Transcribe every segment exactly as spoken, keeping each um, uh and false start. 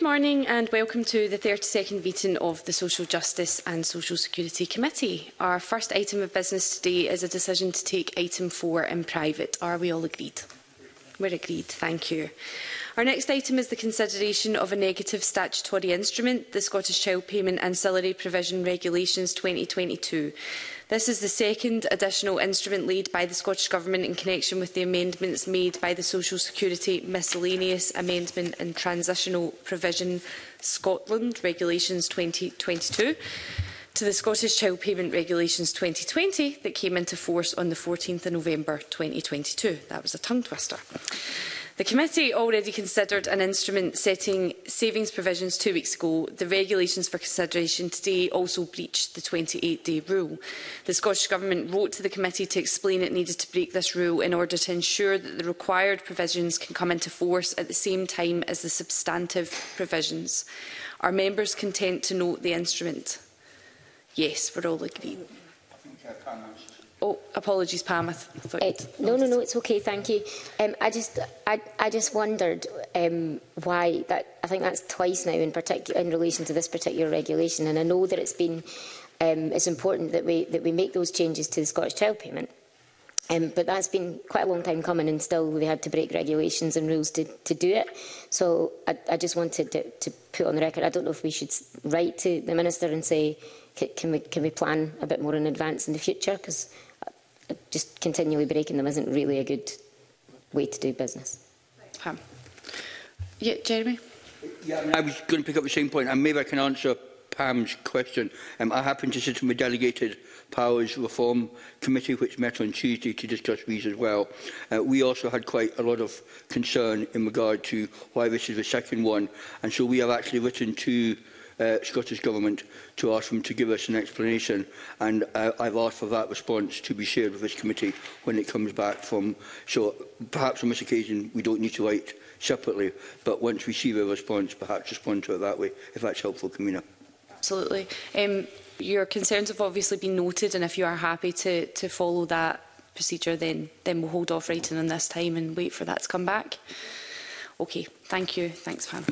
Good morning and welcome to the thirty-second meeting of the Social Justice and Social Security Committee. Our first item of business today is a decision to take item four in private. Are we all agreed? We're agreed, thank you. Our next item is the consideration of a negative statutory instrument, the Scottish Child Payment Ancillary Provision Regulations twenty twenty-two. This is the second additional instrument laid by the Scottish Government in connection with the amendments made by the Social Security Miscellaneous Amendment and Transitional Provision Scotland Regulations twenty twenty-two to the Scottish Child Payment Regulations twenty twenty that came into force on the fourteenth of November twenty twenty-two. That was a tongue twister. The committee already considered an instrument setting savings provisions two weeks ago. The regulations for consideration today also breached the twenty-eight day rule. The Scottish Government wrote to the committee to explain it needed to break this rule in order to ensure that the required provisions can come into force at the same time as the substantive provisions. Are members content to note the instrument? Yes, we're all agreed. Oh, apologies, Pam. I thought uh, no, no, no. It's okay. Thank you. Um, I just, I, I just wondered um, why that. I think that's twice now in particular in relation to this particular regulation, and I know that it's been. Um, it's important that we that we make those changes to the Scottish Child Payment, um, but that's been quite a long time coming, and still we had to break regulations and rules to to do it. So I, I just wanted to, to put on the record. I don't know if we should write to the minister and say, can we can we plan a bit more in advance in the future, because just continually breaking them isn't really a good way to do business. Pam. Yeah, Jeremy? Yeah, I, mean, I was going to pick up the same point, and maybe I can answer Pam's question. Um, I happen to sit on the Delegated Powers Reform Committee, which met on Tuesday to discuss these as well. Uh, we also had quite a lot of concern in regard to why this is the second one, and so we have actually written to Uh, Scottish Government to ask them to give us an explanation, and uh, I've asked for that response to be shared with this committee when it comes back from. So perhaps on this occasion we don't need to write separately, but once we see the response, perhaps respond to it that way, if that's helpful, Commissioner. Absolutely. Um, your concerns have obviously been noted, and if you are happy to, to follow that procedure, then, then we'll hold off writing on this time and wait for that to come back. Okay, thank you. Thanks, Pam.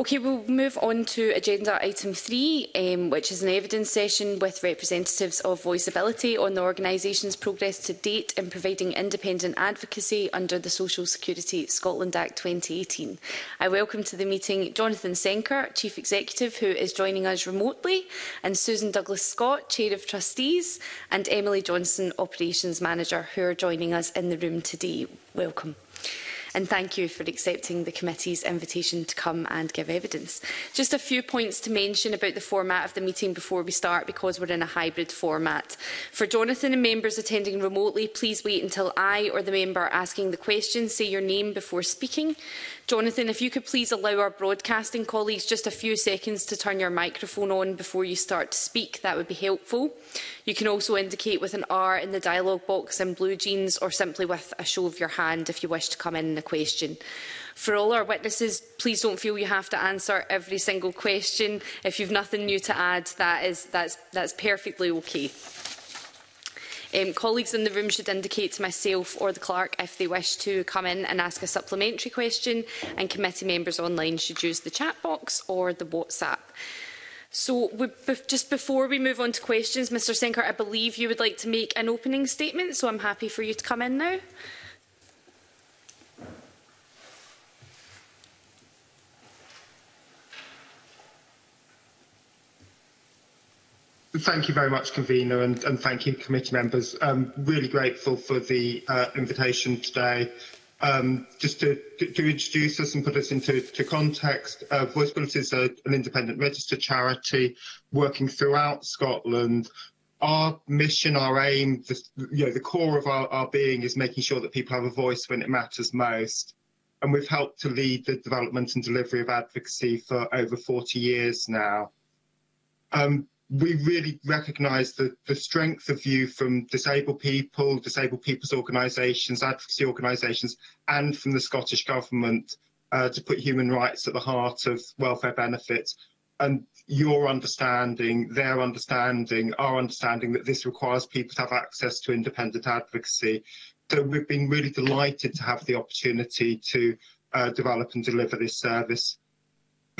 Okay, we'll move on to agenda item three, um, which is an evidence session with representatives of VoiceAbility on the organisation's progress to date in providing independent advocacy under the Social Security Scotland Act twenty eighteen. I welcome to the meeting Jonathan Senker, Chief Executive, who is joining us remotely, and Susan Douglas-Scott, Chair of Trustees, and Emily Johnson, Operations Manager, who are joining us in the room today. Welcome. And thank you for accepting the committee's invitation to come and give evidence. Just a few points to mention about the format of the meeting before we start, because we're in a hybrid format. For Jonathan and members attending remotely, please wait until I or the member asking the question say your name before speaking. Jonathan, if you could please allow our broadcasting colleagues just a few seconds to turn your microphone on before you start to speak, that would be helpful. You can also indicate with an R in the dialogue box in blue jeans, or simply with a show of your hand if you wish to come in a question. For all our witnesses, please don't feel you have to answer every single question. If you've nothing new to add, that is, that's, that's perfectly okay. Um, colleagues in the room should indicate to myself or the clerk if they wish to come in and ask a supplementary question, and committee members online should use the chat box or the WhatsApp. So we, just before we move on to questions, Mr Senker, I believe you would like to make an opening statement, so I'm happy for you to come in now. Thank you very much, Convener, and, and thank you, committee members. I'm really grateful for the uh, invitation today. Um, just to, to, to introduce us and put us into to context, uh, VoiceAbility is a, an independent registered charity working throughout Scotland. Our mission, our aim, the, you know, the core of our, our being is making sure that people have a voice when it matters most. And we've helped to lead the development and delivery of advocacy for over forty years now. Um, We really recognise the, the strength of view from disabled people, disabled people's organisations, advocacy organisations, and from the Scottish Government uh, to put human rights at the heart of welfare benefits. And your understanding, their understanding, our understanding that this requires people to have access to independent advocacy. So we've been really delighted to have the opportunity to uh, develop and deliver this service.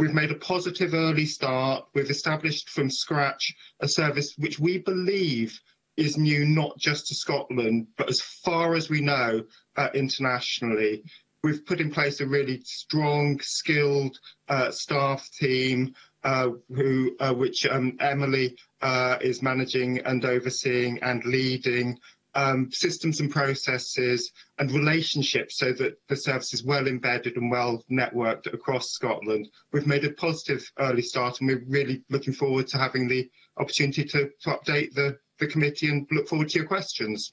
We've made a positive early start. We've established from scratch a service which we believe is new not just to Scotland, but as far as we know, uh, internationally. We've put in place a really strong, skilled uh, staff team, uh, who, uh, which um, Emily uh, is managing and overseeing and leading, um, systems and processes and relationships so that the service is well embedded and well networked across Scotland. We've made a positive early start, and we're really looking forward to having the opportunity to, to update the, the committee and look forward to your questions.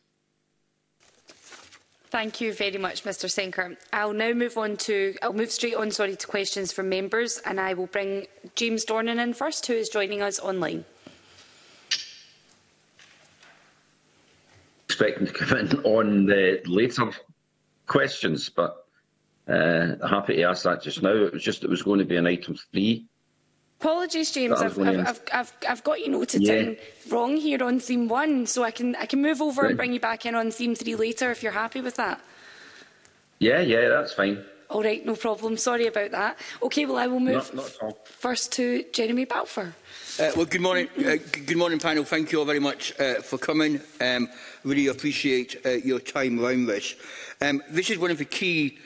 Thank you very much, Mr Senker. I'll now move on to I'll move straight on sorry to questions from members, and I will bring James Dornan in first, who is joining us online. Expecting to come in on the later questions, but uh, happy to ask that just now. It was just it was going to be an item three. Apologies, James. I've, I've, I've, I've, I've got you noted yeah. down wrong here on theme one, so I can I can move over right. and bring you back in on theme three later if you're happy with that. Yeah, yeah, that's fine. All right, no problem. Sorry about that. Okay, well I will move no, not at all. first to Jeremy Balfour. Uh, well, good morning, uh, good morning, panel. Thank you all very much uh, for coming. Um, really appreciate uh, your time around this. Um, this is one of the key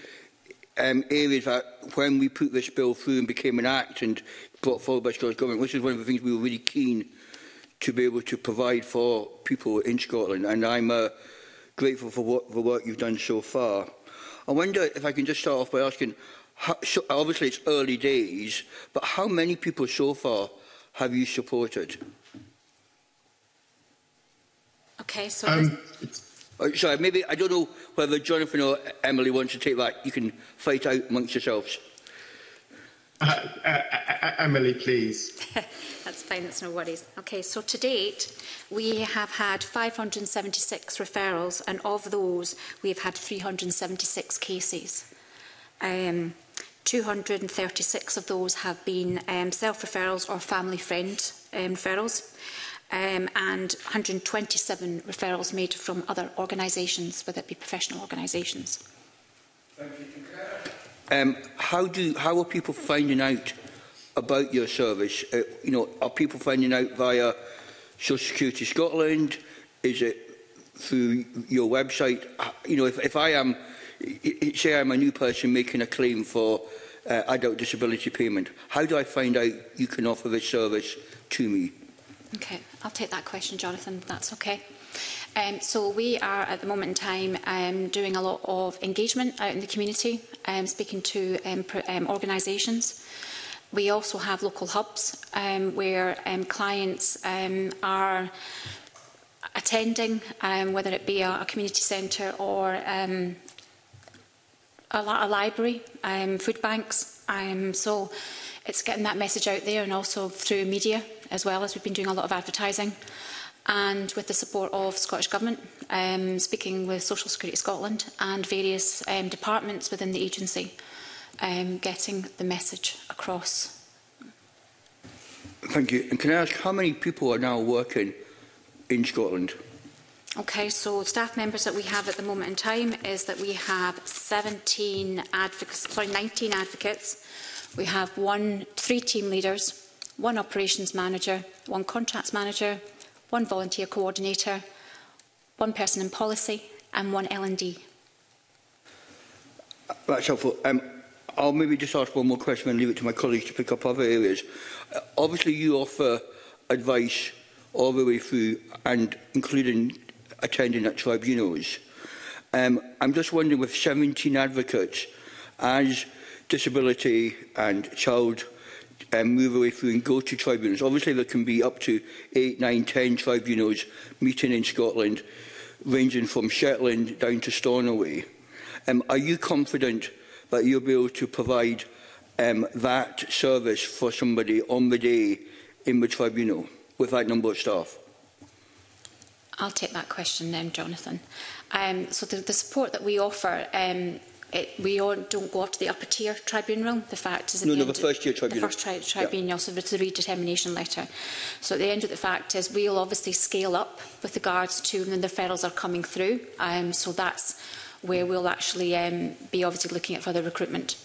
um, areas that when we put this bill through and became an act and brought forward by Scottish Government, which is one of the things we were really keen to be able to provide for people in Scotland, and I'm uh, grateful for what, the work you've done so far. I wonder if I can just start off by asking, how, so obviously it's early days, but how many people so far have you supported? Okay, so... Um, oh, sorry, maybe, I don't know whether Jonathan or Emily wants to take that. You can fight out amongst yourselves. Uh, uh, uh, Emily, please. That's fine, that's no worries. Okay, so to date, we have had five hundred and seventy-six referrals, and of those, we have had three hundred and seventy-six cases. Um, two hundred and thirty-six of those have been um, self-referrals or family friend um, referrals, um, and one hundred and twenty-seven referrals made from other organisations, whether it be professional organisations. Thank you. Um, how do how are people finding out about your service? Uh, you know, are people finding out via Social Security Scotland? Is it through your website? You know, if, if I am, say I'm a new person making a claim for uh, adult disability payment, how do I find out you can offer this service to me? Okay, I'll take that question, Jonathan, if that's okay. Um, so we are at the moment in time um, doing a lot of engagement out in the community, um, speaking to um, um, organisations. We also have local hubs um, where um, clients um, are attending, um, whether it be a, a community centre or um, a, a library, um, food banks. Um, so it's getting that message out there, and also through media as well, as we've been doing a lot of advertising. And with the support of Scottish Government, um, speaking with Social Security Scotland and various um, departments within the agency, um, getting the message across. Thank you. And can I ask how many people are now working in Scotland? Okay, so staff members that we have at the moment in time is that we have seventeen advocates, sorry, nineteen advocates. We have one, three team leaders, one operations manager, one contracts manager, one volunteer coordinator, one person in policy, and one L and D. That's helpful. Um, I'll maybe just ask one more question and leave it to my colleagues to pick up other areas. Uh, obviously, you offer advice all the way through, and including attending at tribunals. Um, I'm just wondering, with seventeen advocates, as disability and child and move away through and go to tribunals. Obviously, there can be up to eight, nine, ten tribunals meeting in Scotland, ranging from Shetland down to Stornoway. Um, are you confident that you'll be able to provide um, that service for somebody on the day in the tribunal with that number of staff? I'll take that question then, Jonathan. Um, so the, the support that we offer, um, It, we all don't go up to the upper tier tribunal. The fact is, at no, the, no, end the first tier tribunal. The first tri tribunal, yeah. So it's a redetermination letter. So at the end of the fact is, we'll obviously scale up with regards to when the referrals are coming through. Um, so that's where we'll actually um, be obviously looking at further recruitment.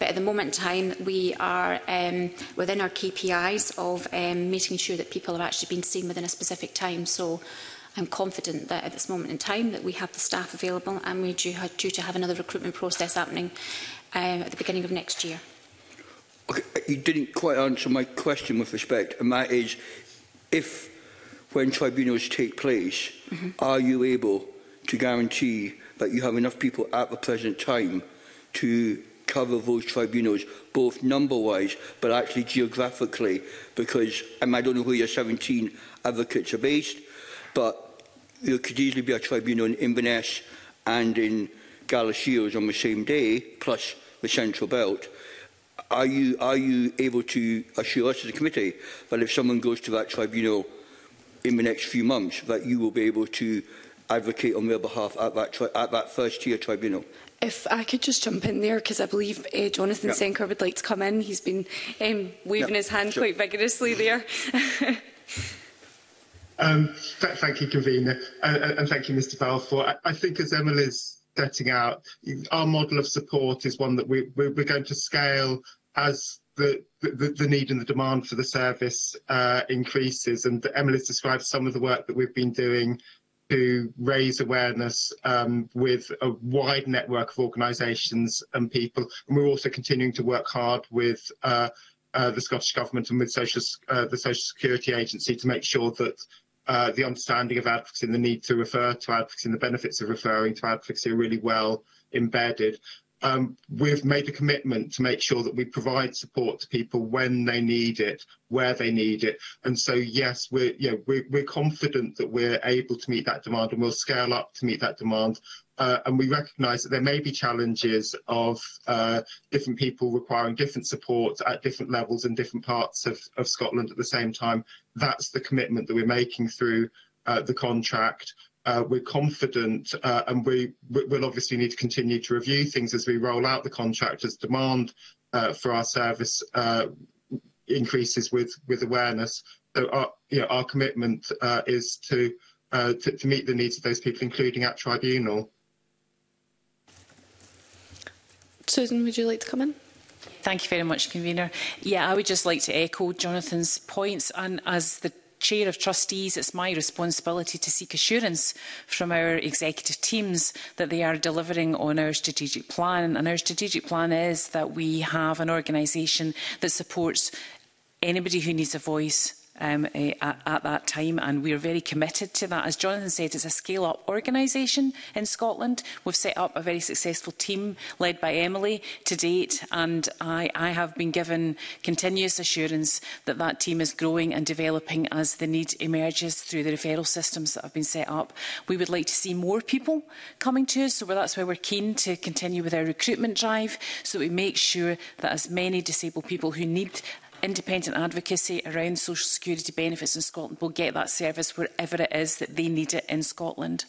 But at the moment in time, we are um, within our K P Is of um, making sure that people are actually being seen within a specific time. So I'm confident that at this moment in time that we have the staff available, and we're due, due to have another recruitment process happening um, at the beginning of next year. Okay, you didn't quite answer my question with respect, and that is, if when tribunals take place, mm-hmm. are you able to guarantee that you have enough people at the present time to cover those tribunals, both number-wise but actually geographically? Because um, I don't know where your seventeen advocates are based, but there could easily be a tribunal in Inverness and in Gala Shields on the same day, plus the Central Belt. Are you, are you able to assure us as a committee that if someone goes to that tribunal in the next few months, that you will be able to advocate on their behalf at that, tri at that first-tier tribunal? If I could just jump in there, because I believe uh, Jonathan yeah. Senker would like to come in. He's been um, waving yeah. his hand sure. quite vigorously there. um, th thank you, Convener, uh, and thank you, Mr Balfour. I, I think, as Emily's setting out, our model of support is one that we, we're going to scale as the, the, the need and the demand for the service uh, increases. And Emily's described some of the work that we've been doing to raise awareness um, with a wide network of organisations and people. And we're also continuing to work hard with uh, uh, the Scottish Government and with social, uh, the Social Security Agency to make sure that uh, the understanding of advocacy and the need to refer to advocacy and the benefits of referring to advocacy are really well embedded. Um, we've made a commitment to make sure that we provide support to people when they need it, where they need it. And so, yes, we're, you know, we're, we're confident that we're able to meet that demand, and we'll scale up to meet that demand. Uh, and we recognise that there may be challenges of uh, different people requiring different support at different levels in different parts of, of Scotland at the same time. That's the commitment that we're making through uh, the contract. Uh, we're confident, uh, and we will obviously need to continue to review things as we roll out the contract as demand uh, for our service uh, increases with with awareness. So our, you know, our commitment uh, is to, uh, to to meet the needs of those people, including at tribunal. Susan, would you like to come in? Thank you very much, Convener. Yeah, I would just like to echo Jonathan's points, and as the Chair of Trustees, it's my responsibility to seek assurance from our executive teams that they are delivering on our strategic plan. And our strategic plan is that we have an organisation that supports anybody who needs a voice Um, at, at that time, and we are very committed to that. As Jonathan said, it's a scale-up organisation in Scotland. We've set up a very successful team led by Emily to date, and I, I have been given continuous assurance that that team is growing and developing as the need emerges through the referral systems that have been set up. We would like to see more people coming to us, so that's why we're keen to continue with our recruitment drive, so we make sure that as many disabled people who need independent advocacy around social security benefits in Scotland will get that service wherever it is that they need it in Scotland. I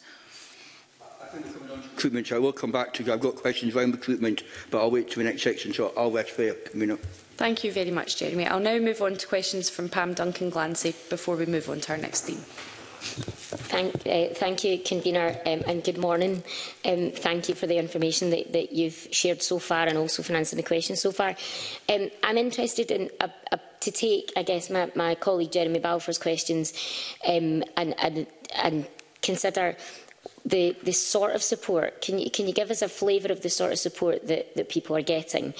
think we're coming on to recruitment. I will come back to you. I've got questions around recruitment, but I'll wait to the next section, so I'll rest there. Thank you very much, Jeremy. I'll now move on to questions from Pam Duncan-Glancy before we move on to our next theme. Thank, uh, thank you, Convener, um, and good morning. Um, thank you for the information that, that you've shared so far, and also for answering the questions so far. Um, I'm interested in a, a, to take, I guess, my, my colleague Jeremy Balfour's questions um, and, and, and consider the, the sort of support. Can you, can you give us a flavour of the sort of support that, that people are getting?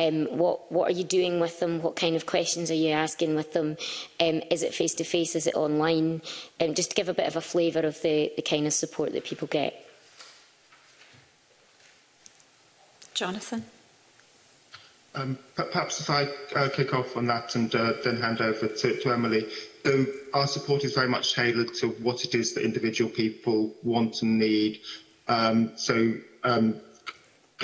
Um, what, what are you doing with them? What kind of questions are you asking with them? Um, is it face-to-face? Is it online? Um, just to give a bit of a flavour of the, the kind of support that people get. Jonathan? Um, perhaps if I uh, kick off on that and uh, then hand over to, to Emily. So our support is very much tailored to what it is that individual people want and need. Um, so... Um,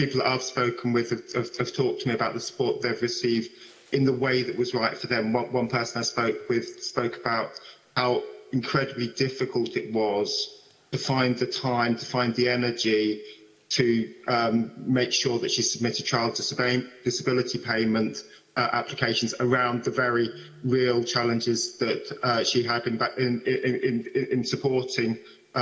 People that I've spoken with have, have, have talked to me about the support they've received in the way that was right for them. One, one person I spoke with spoke about how incredibly difficult it was to find the time, to find the energy to um, make sure that she submitted child disability payment uh, applications around the very real challenges that uh, she had in, in, in, in, in supporting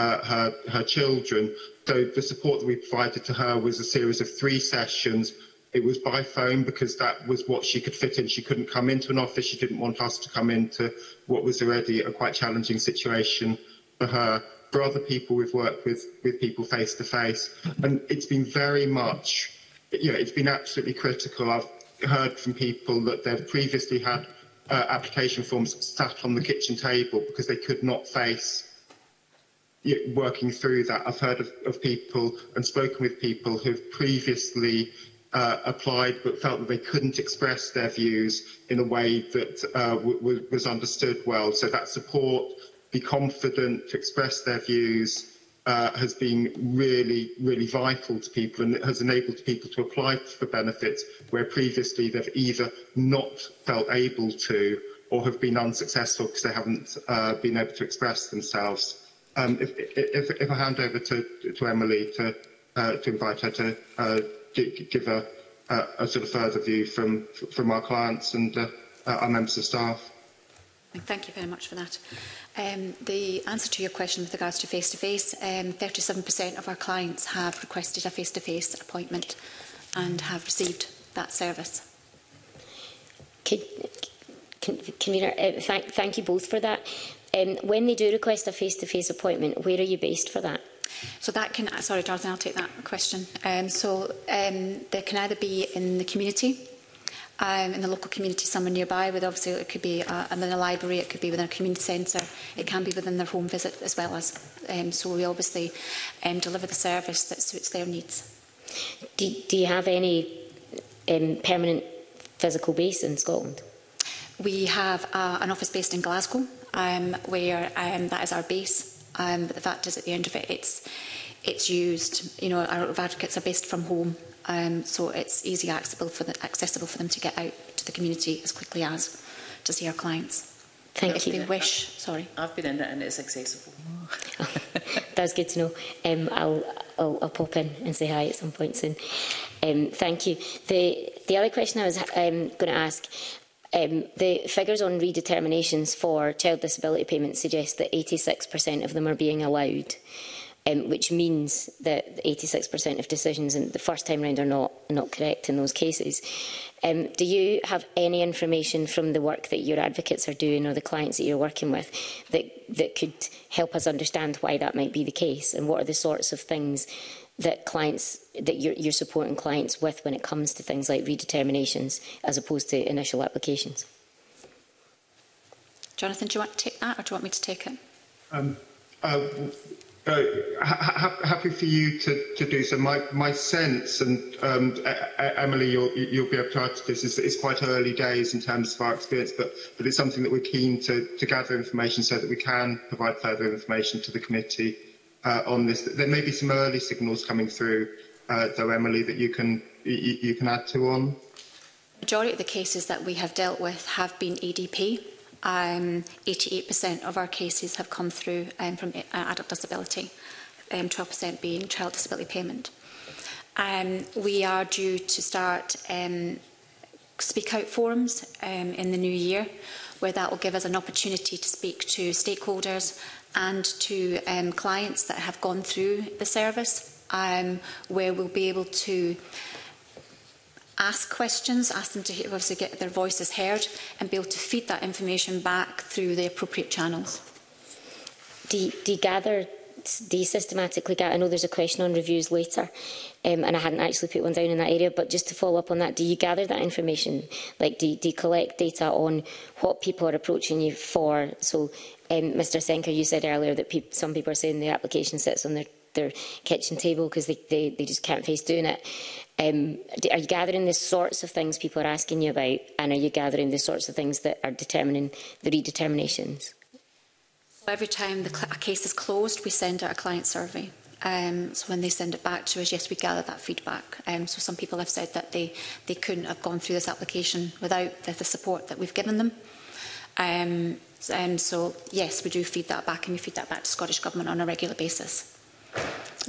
Uh, her, her children. So the support that we provided to her was a series of three sessions It was by phone because that was what she could fit in. She couldn't come into an office. She didn't want us to come into what was already a quite challenging situation for her. For other people, we've worked with, with people face to face. And it's been very much, you know, it's been absolutely critical. I've heard from people that they've previously had uh, application forms sat on the kitchen table because they could not face you know, working through that. I've heard of, of people and spoken with people who've previously Uh, applied but felt that they couldn't express their views in a way that uh, w w was understood well. So that support, be confident to express their views, uh, has been really, really vital to people, and it has enabled people to apply for benefits where previously they've either not felt able to or have been unsuccessful because they haven't uh, been able to express themselves. Um, if, if, if I hand over to, to Emily to, uh, to invite her to uh, give a, a, a sort of further view from from our clients and uh, our members of staff. Thank you very much for that. Um, the answer to your question with regards to face-to-face, thirty-seven percent um, of our clients have requested a face-to-face appointment and have received that service. Could, can, convener, uh, thank, thank you both for that. Um, when they do request a face-to-face appointment, where are you based for that? So that can, sorry, Jonathan, I'll take that question. Um, so um, there can either be in the community, um, in the local community somewhere nearby, with obviously it could be uh, in a library, it could be within a community centre, it can be within their home visit as well as. Um, so we obviously um, deliver the service that suits their needs. Do, do you have any um, permanent physical base in Scotland? We have uh, an office based in Glasgow, um, where um, that is our base. Um, but the fact is, at the end of it, it's it's used. You know, our advocates are based from home, um, so it's easy accessible for the, accessible for them to get out to the community as quickly as to see our clients. Thank if you. If they wish, I've, sorry. I've been in it and it's accessible. That's good to know. Um, I'll, I'll I'll pop in and say hi at some point soon. Um, thank you. The the other question I was um, going to ask. Um, the figures on redeterminations for child disability payments suggest that eighty-six percent of them are being allowed, um, which means that eighty-six percent of decisions in the first time round are not, not correct in those cases. Um, do you have any information from the work that your advocates are doing or the clients that you're working with that, that could help us understand why that might be the case, and what are the sorts of things that clients that you're, you're supporting clients with when it comes to things like redeterminations as opposed to initial applications? Jonathan, do you want to take that, or do you want me to take it? Um, uh, uh, ha happy for you to, to do so. My, my sense, and um, Emily, you'll, you'll be able to add to this, is that it's quite early days in terms of our experience, but, but it's something that we're keen to, to gather information so that we can provide further information to the committee. Uh, on this, there may be some early signals coming through, uh, though, Emily, that you can you, you can add to on. The majority of the cases that we have dealt with have been A D P. Um, eighty-eight percent of our cases have come through um, from adult disability, um, twelve percent being child disability payment. Um, we are due to start um, speak out forums um, in the new year, where that will give us an opportunity to speak to stakeholders and to um, clients that have gone through the service, um, where we'll be able to ask questions, ask them to obviously get their voices heard, and be able to feed that information back through the appropriate channels. Do you, do you gather, do you systematically gather, I know there's a question on reviews later, um, and I hadn't actually put one down in that area, but just to follow up on that, do you gather that information? Like, do you, do you collect data on what people are approaching you for? So, Um, Mister Senker, you said earlier that pe some people are saying the application sits on their, their kitchen table because they, they, they just can't face doing it. Um, are you gathering the sorts of things people are asking you about, and are you gathering the sorts of things that are determining the redeterminations? Every time the a case is closed, we send out a client survey. Um, so when they send it back to us, yes, we gather that feedback. Um, so some people have said that they, they couldn't have gone through this application without the, the support that we've given them. Um, Um, so, yes, we do feed that back, and we feed that back to Scottish Government on a regular basis.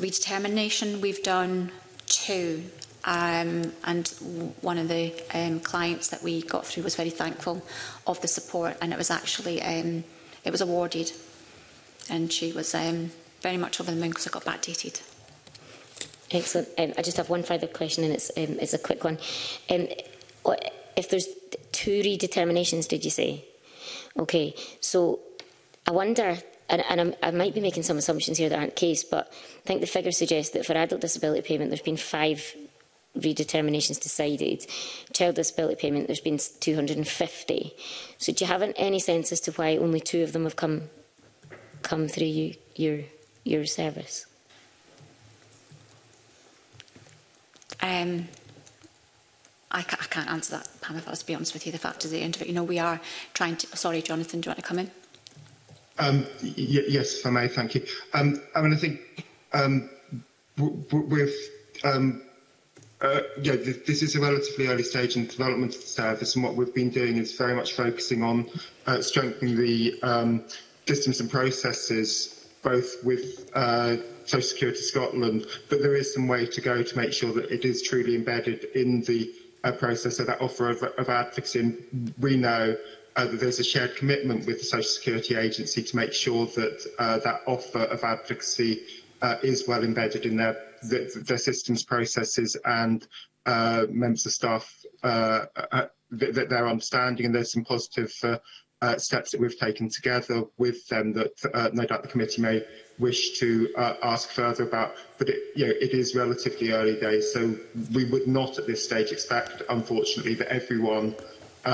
Redetermination, we've done two, um, and one of the um, clients that we got through was very thankful of the support, and it was actually, um, it was awarded, and she was um, very much over the moon because it got backdated. Excellent. Um, I just have one further question, and it's, um, it's a quick one. Um, if there's two redeterminations, did you say? Okay. So I wonder, and, and I'm, I might be making some assumptions here that aren't the case, but I think the figures suggest that for adult disability payment, there's been five redeterminations decided. Child disability payment, there's been two hundred and fifty. So do you have any sense as to why only two of them have come come through you, your your service? Um, I, ca I can't answer that, Pam, if I was to be honest with you. The fact is, the end of it, you know, we are trying to... Sorry, Jonathan, do you want to come in? Um, yes, if I may, thank you. Um, I mean, I think um, with... Um, Uh, yeah, th this is a relatively early stage in development of the service, and what we've been doing is very much focusing on uh, strengthening the um, systems and processes, both with uh, Social Security Scotland, but there is some way to go to make sure that it is truly embedded in the uh, process. So that offer of, of advocacy, and we know uh, that there's a shared commitment with the Social Security Agency to make sure that uh, that offer of advocacy uh, is well embedded in their The, the systems, processes, and uh, members of staff uh, uh, that th they're understanding, and there's some positive uh, uh, steps that we've taken together with them that uh, no doubt the committee may wish to uh, ask further about. But it, you know, it is relatively early days, so we would not at this stage expect, unfortunately, that everyone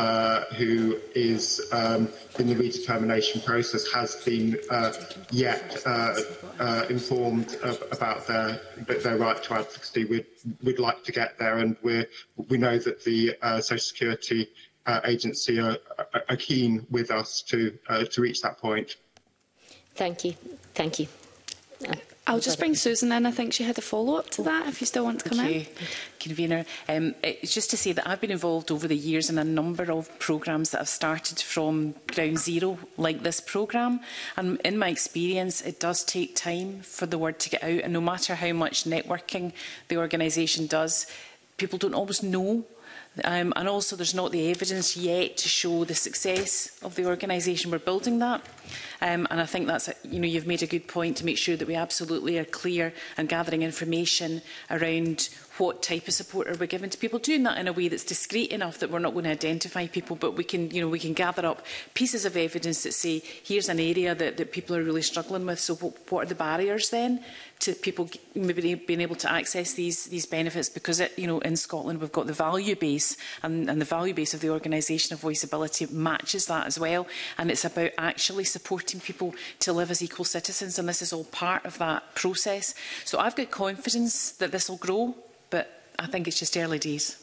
uh, who is um, in the redetermination process has been uh, yet uh, uh, informed of, about their their right to advocacy. We'd, we'd like to get there, and we we know that the uh, Social Security uh, Agency are, are keen with us to uh, to reach that point. Thank you, thank you. Uh, I'll just bring Susan in. I think she had a follow-up to that, if you still want to come in. Convener. Um, it's just to say that I've been involved over the years in a number of programmes that have started from ground zero, like this programme. And in my experience, it does take time for the word to get out. And no matter how much networking the organisation does, people don't always know. Um, and also, there's not the evidence yet to show the success of the organisation. We're building that, um, and I think that's a, you know, you've made a good point to make sure that we absolutely are clear and gathering information around what type of support are we giving to people. Doing that in a way that's discreet enough that we're not going to identify people, but we can, you know, we can gather up pieces of evidence that say here's an area that, that people are really struggling with. So what, what are the barriers then to people maybe being able to access these these benefits? Because it, you know, in Scotland we've got the value base, and, and the value base of the organisation of VoiceAbility matches that as well. And it's about actually supporting people to live as equal citizens, and this is all part of that process. So I've got confidence that this will grow. But I think it's just early days.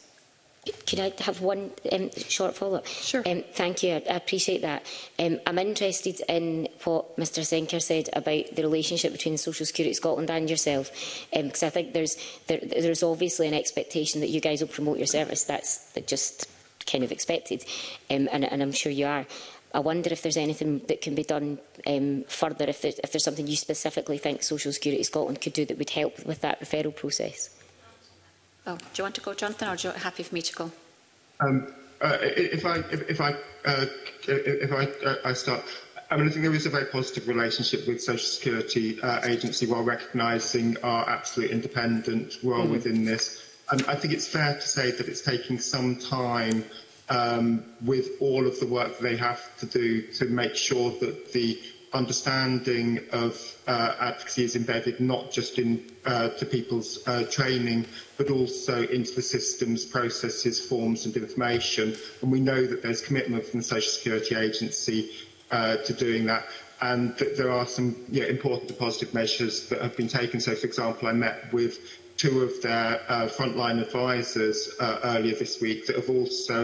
Could I have one um, short follow-up? Sure. Um, thank you. I, I appreciate that. Um, I'm interested in what Mr Senker said about the relationship between Social Security Scotland and yourself, because um, I think there's there, there's obviously an expectation that you guys will promote your service. That's just kind of expected, um, and, and I'm sure you are. I wonder if there's anything that can be done um, further, if there's, if there's something you specifically think Social Security Scotland could do that would help with that referral process. Oh, do you want to go, Jonathan, or are you happy for me to go? Um, uh, if I, if, if I, uh, if I, uh, I start. I mean, I think there is a very positive relationship with Social Security uh, Agency, while recognising our absolute independent role mm. within this. Um, I think it's fair to say that it's taking some time um, with all of the work that they have to do to make sure that the understanding of uh, advocacy is embedded not just in uh, to people's uh, training, but also into the systems, processes, forms and information. And we know that there's commitment from the Social Security Agency uh, to doing that, and that there are some yeah, important positive measures that have been taken. So, for example, I met with two of their uh, frontline advisors uh, earlier this week that have also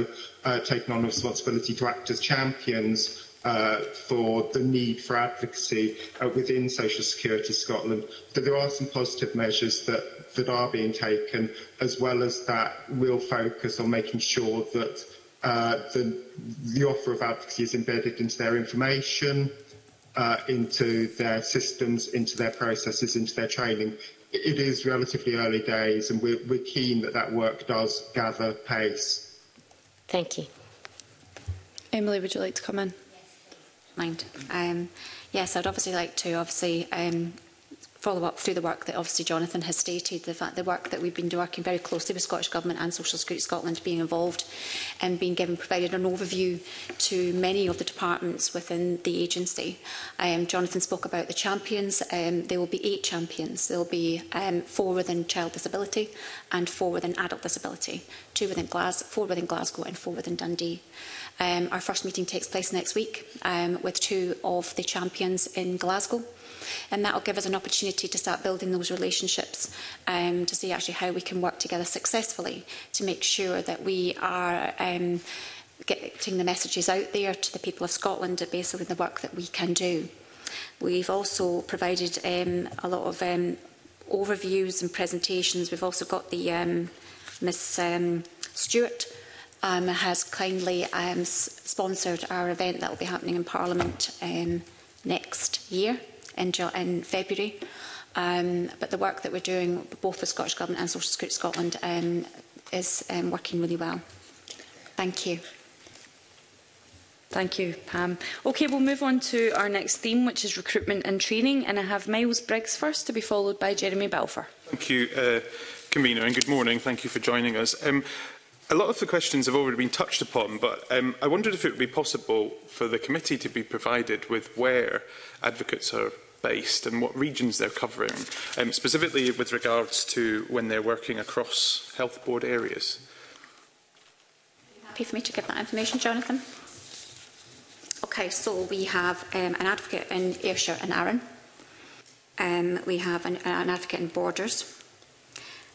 uh, taken on responsibility to act as champions Uh, for the need for advocacy uh, within Social Security Scotland. But there are some positive measures that, that are being taken, as well as that real focus on making sure that uh, the, the offer of advocacy is embedded into their information, uh, into their systems, into their processes, into their training. It is relatively early days, and we're, we're keen that that work does gather pace. Thank you. Emily, would you like to come in? Mind. Um, yes, I'd obviously like to obviously um, follow up through the work that obviously Jonathan has stated, the fact the work that we've been working very closely with Scottish Government and Social Security Scotland, being involved and being given, provided an overview to many of the departments within the agency. Um, Jonathan spoke about the champions. Um, there will be eight champions. There will be um, four within child disability and four within adult disability, two within Glasgow, four within Glasgow and four within Dundee. Um, our first meeting takes place next week um, with two of the champions in Glasgow. And that will give us an opportunity to start building those relationships um, to see actually how we can work together successfully to make sure that we are um, getting the messages out there to the people of Scotland, basically the work that we can do. We've also provided um, a lot of um, overviews and presentations. We've also got the um, Miss um, Stewart um, has kindly um, sponsored our event that will be happening in Parliament um, next year. In, in February, um, but the work that we're doing both with Scottish Government and Social Security Scotland um, is um, working really well. Thank you. Thank you, Pam. Okay, we'll move on to our next theme, which is recruitment and training, and I have Miles Briggs first, to be followed by Jeremy Balfour. Thank you, uh, Convener, and good morning. Thank you for joining us. Um, A lot of the questions have already been touched upon, but um, I wondered if it would be possible for the committee to be provided with where advocates are based and what regions they're covering, um, specifically with regards to when they're working across health board areas. Happy for me to give that information, Jonathan? Okay, so we have um, an advocate in Ayrshire and Arran. Um, we have an, an advocate in Borders.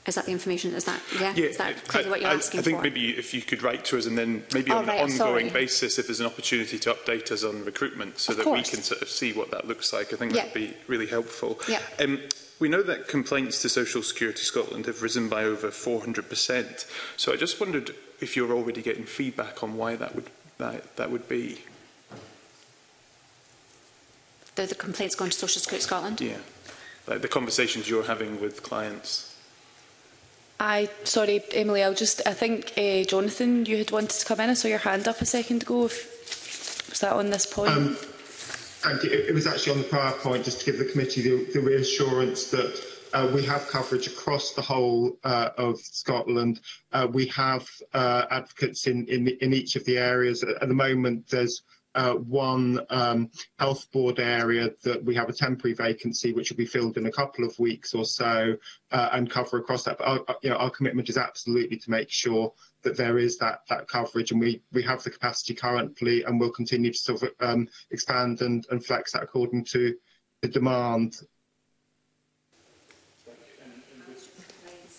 Is that the information? Is that, yeah? Yeah, is that clearly I, what you're asking for? I think for? Maybe if you could write to us and then maybe oh, on right, an ongoing sorry. basis, if there's an opportunity to update us on recruitment so of that course. we can sort of see what that looks like, I think yeah. that would be really helpful. Yeah. Um, we know that complaints to Social Security Scotland have risen by over four hundred percent. So I just wondered if you're already getting feedback on why that would, that, that would be. The, the complaints going to Social Security Scotland? Yeah. Like the conversations you're having with clients. I sorry, Emily. I'll just. I think uh, Jonathan, you had wanted to come in. I saw your hand up a second ago. If, was that on this point? Um, thank you. It was actually on the PowerPoint, just to give the committee the, the reassurance that uh, we have coverage across the whole uh, of Scotland. Uh, we have uh, advocates in, in in each of the areas. At the moment, there's uh, one um, health board area that we have a temporary vacancy, which will be filled in a couple of weeks or so. Uh, and cover across that. But our, you know, our commitment is absolutely to make sure that there is that that coverage, and we we have the capacity currently, and we'll continue to sort of um, expand and, and flex that according to the demand.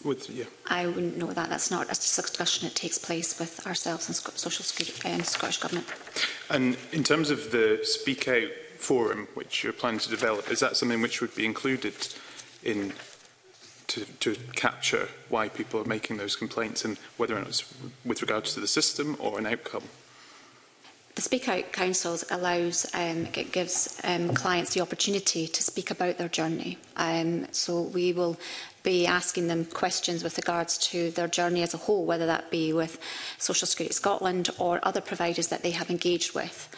With, yeah. I wouldn't know that. That's not a discussion that takes place with ourselves and Social Security and um, Scottish Government. And in terms of the Speak Out forum, which you're planning to develop, is that something which would be included in? To, to capture why people are making those complaints and whether or not it's with regards to the system or an outcome. The Speak Out Councils allows, um, it gives um, clients the opportunity to speak about their journey. Um, so we will be asking them questions with regards to their journey as a whole, whether that be with Social Security Scotland or other providers that they have engaged with.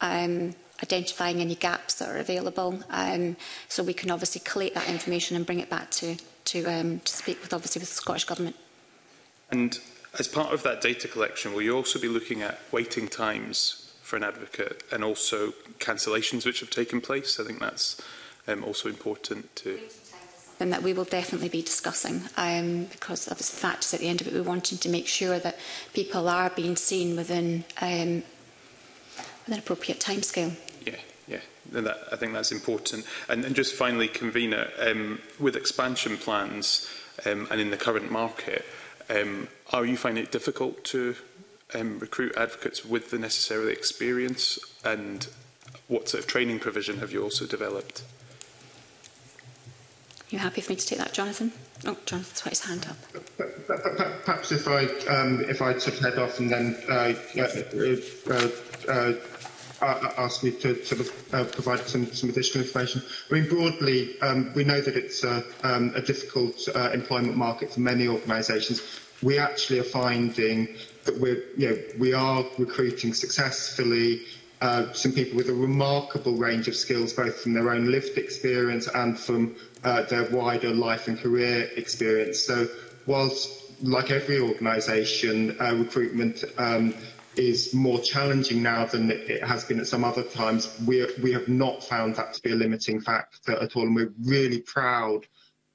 Um, identifying any gaps that are available, um, so we can obviously collate that information and bring it back to to, um, to speak with obviously with the Scottish Government. And as part of that data collection, will you also be looking at waiting times for an advocate and also cancellations which have taken place? I think that's um, also important to. And that we will definitely be discussing, um, because obviously the fact is at the end of it, we're wanting to make sure that people are being seen within um, within appropriate timescale. Yeah, yeah. And that, I think that's important. And, and just finally, Convener, um, with expansion plans um, and in the current market, um, are you finding it difficult to um, recruit advocates with the necessary experience? And what sort of training provision have you also developed? Are you happy for me to take that, Jonathan? Oh, Jonathan's got his hand up. Perhaps if I um, if I sort of head off and then uh, uh, uh, uh, ask me to sort of uh, provide some, some additional information. I mean, broadly, um, we know that it's a, um, a difficult uh, employment market for many organisations. We actually are finding that we're you know we are recruiting successfully uh, some people with a remarkable range of skills, both from their own lived experience and from uh, their wider life and career experience. So whilst, like every organisation, uh, recruitment um, is more challenging now than it has been at some other times, we, we have not found that to be a limiting factor at all, and we're really proud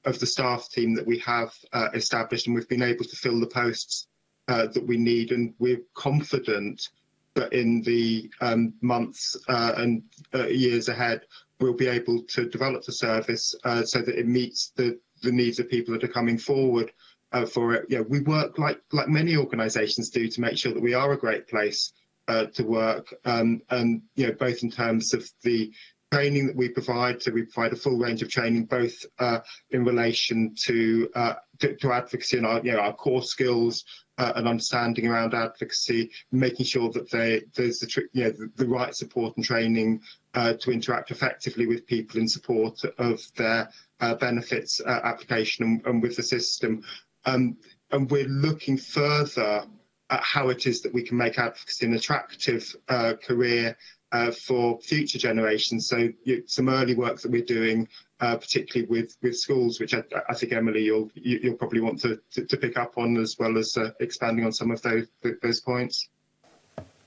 of the staff team that we have uh, established, and we've been able to fill the posts uh, that we need, and we're confident that in the um, months uh, and uh, years ahead we'll be able to develop the service uh, so that it meets the, the needs of people that are coming forward uh, for it. Yeah, we work like, like many organisations do to make sure that we are a great place uh, to work, um, and you know, both in terms of the training that we provide, so we provide a full range of training, both uh, in relation to, uh, to to advocacy and our, you know, our core skills uh, and understanding around advocacy, making sure that they, there's the, you know, the, the right support and training uh, to interact effectively with people in support of their uh, benefits uh, application and, and with the system. Um, and we're looking further at how it is that we can make advocacy an attractive uh, career Uh, for future generations. So you, some early work that we're doing, uh, particularly with, with schools, which I, I think, Emily, you'll, you, you'll probably want to, to, to pick up on, as well as uh, expanding on some of those, those points.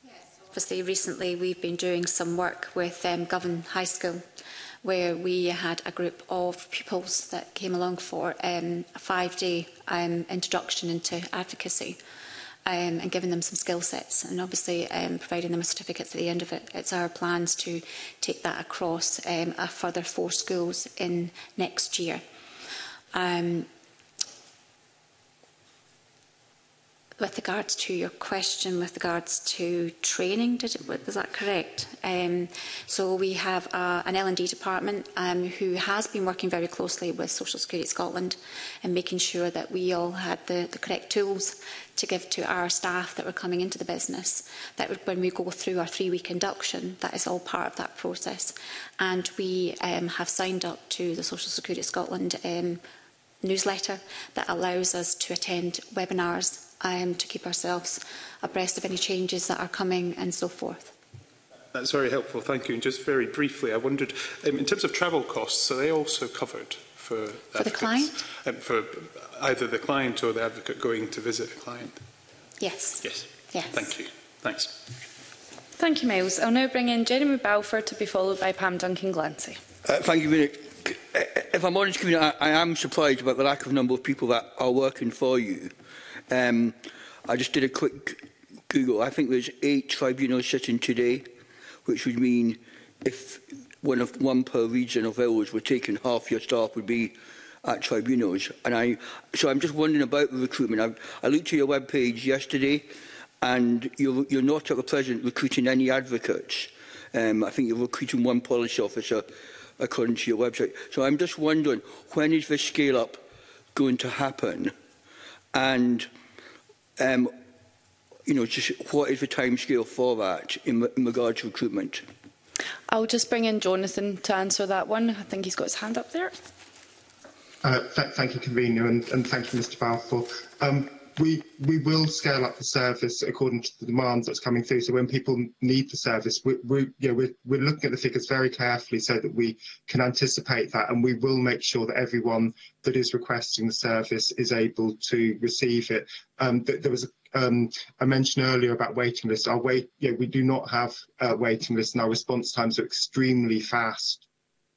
Yes, obviously recently we've been doing some work with um, Govan High School, where we had a group of pupils that came along for um, a five-day um, introduction into advocacy. Um, and giving them some skill sets, and obviously um, providing them with certificates at the end of it. It's our plans to take that across um, a further four schools in next year. Um, with regards to your question, with regards to training, did it, was that correct? Um, so we have a, an L and D department um, who has been working very closely with Social Security Scotland and making sure that we all had the, the correct tools to give to our staff that were coming into the business, that when we go through our three-week induction, that is all part of that process. And we um, have signed up to the Social Security Scotland um, newsletter that allows us to attend webinars um, to keep ourselves abreast of any changes that are coming and so forth. That's very helpful, thank you. And just very briefly, I wondered, um, in terms of travel costs, are they also covered? For, for the client? Um, for either the client or the advocate going to visit the client? Yes. Yes. Yes. Thank you. Thanks. Thank you, Miles. I'll now bring in Jeremy Balfour to be followed by Pam Duncan-Glancy. Uh, thank you, Mary. If I'm honest, I, I am surprised about the lack of number of people that are working for you. Um, I just did a quick Google. I think there's eight tribunals sitting today, which would mean if one of one per region of village were taken, half your staff would be at tribunals. And I, so I'm just wondering about the recruitment. I, I looked at your web page yesterday, and you're, you're not at the present recruiting any advocates. Um, I think you're recruiting one policy officer, according to your website. So I'm just wondering, when is this scale-up going to happen? And, um, you know, just what is the timescale for that in, in regard to recruitment? I'll just bring in Jonathan to answer that one. I think he's got his hand up there. Uh, th thank you, Convener, and, and thank you, Mister Balfour. Um, we, we will scale up the service according to the demand that's coming through. So when people need the service, we, we, you know, we're, we're looking at the figures very carefully so that we can anticipate that, and we will make sure that everyone that is requesting the service is able to receive it. Um, th there was a Um, I mentioned earlier about waiting lists. Our wait, yeah, we do not have uh, waiting lists, and our response times are extremely fast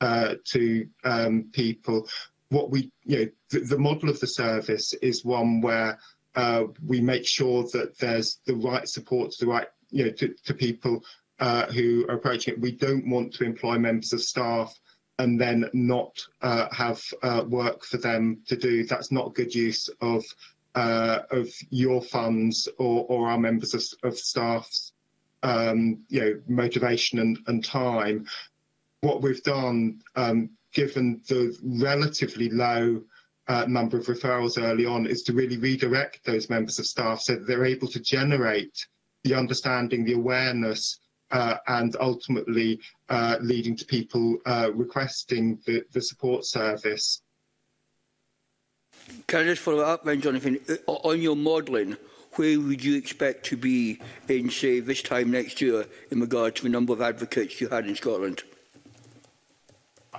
uh, to um, people. What we, you know, the, the model of the service is one where uh, we make sure that there's the right support to the right, you know, to, to people uh, who are approaching it. We don't want to employ members of staff and then not uh, have uh, work for them to do. That's not good use of. Uh, of your funds or, or our members of, of staff's um, you know, motivation and, and time. What we've done, um, given the relatively low uh, number of referrals early on, is to really redirect those members of staff so that they're able to generate the understanding, the awareness, uh, and ultimately uh, leading to people uh, requesting the, the support service. Can I just follow up then, Jonathan, on your modelling, where would you expect to be in, say, this time next year in regard to the number of advocates you had in Scotland?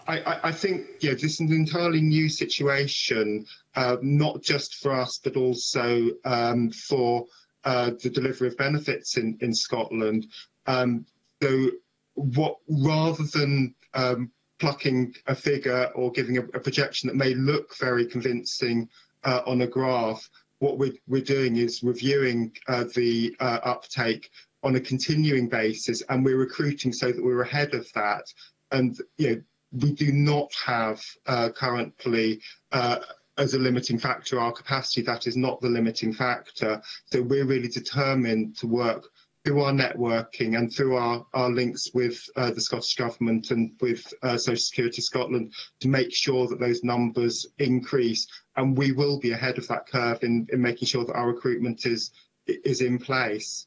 I, I think yeah, this is an entirely new situation, uh, not just for us, but also um, for uh, the delivery of benefits in, in Scotland. Um, so what, rather than um, plucking a figure or giving a, a projection that may look very convincing uh, on a graph, what we're, we're doing is reviewing uh, the uh, uptake on a continuing basis, and we're recruiting so that we're ahead of that. And, you know, we do not have uh, currently uh, as a limiting factor our capacity. That is not the limiting factor. So we're really determined to work through our networking and through our, our links with uh, the Scottish Government and with uh, Social Security Scotland to make sure that those numbers increase. And we will be ahead of that curve in, in making sure that our recruitment is, is in place.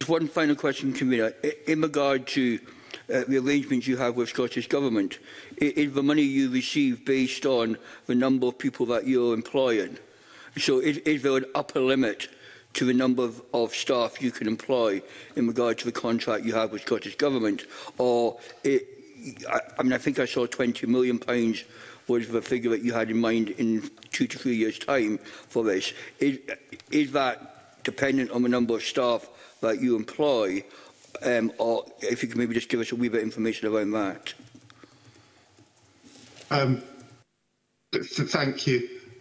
Just one final question, Camilla. In regard to Uh, the arrangements you have with Scottish Government, is, is the money you receive based on the number of people that you're employing? So is, is there an upper limit to the number of, of staff you can employ in regard to the contract you have with Scottish Government? Or, it, I, I mean, I think I saw twenty million pounds was the figure that you had in mind in two to three years' time for this. Is, is that dependent on the number of staff that you employ? Um, or if you can maybe just give us a wee bit of information around that. Um, th thank you.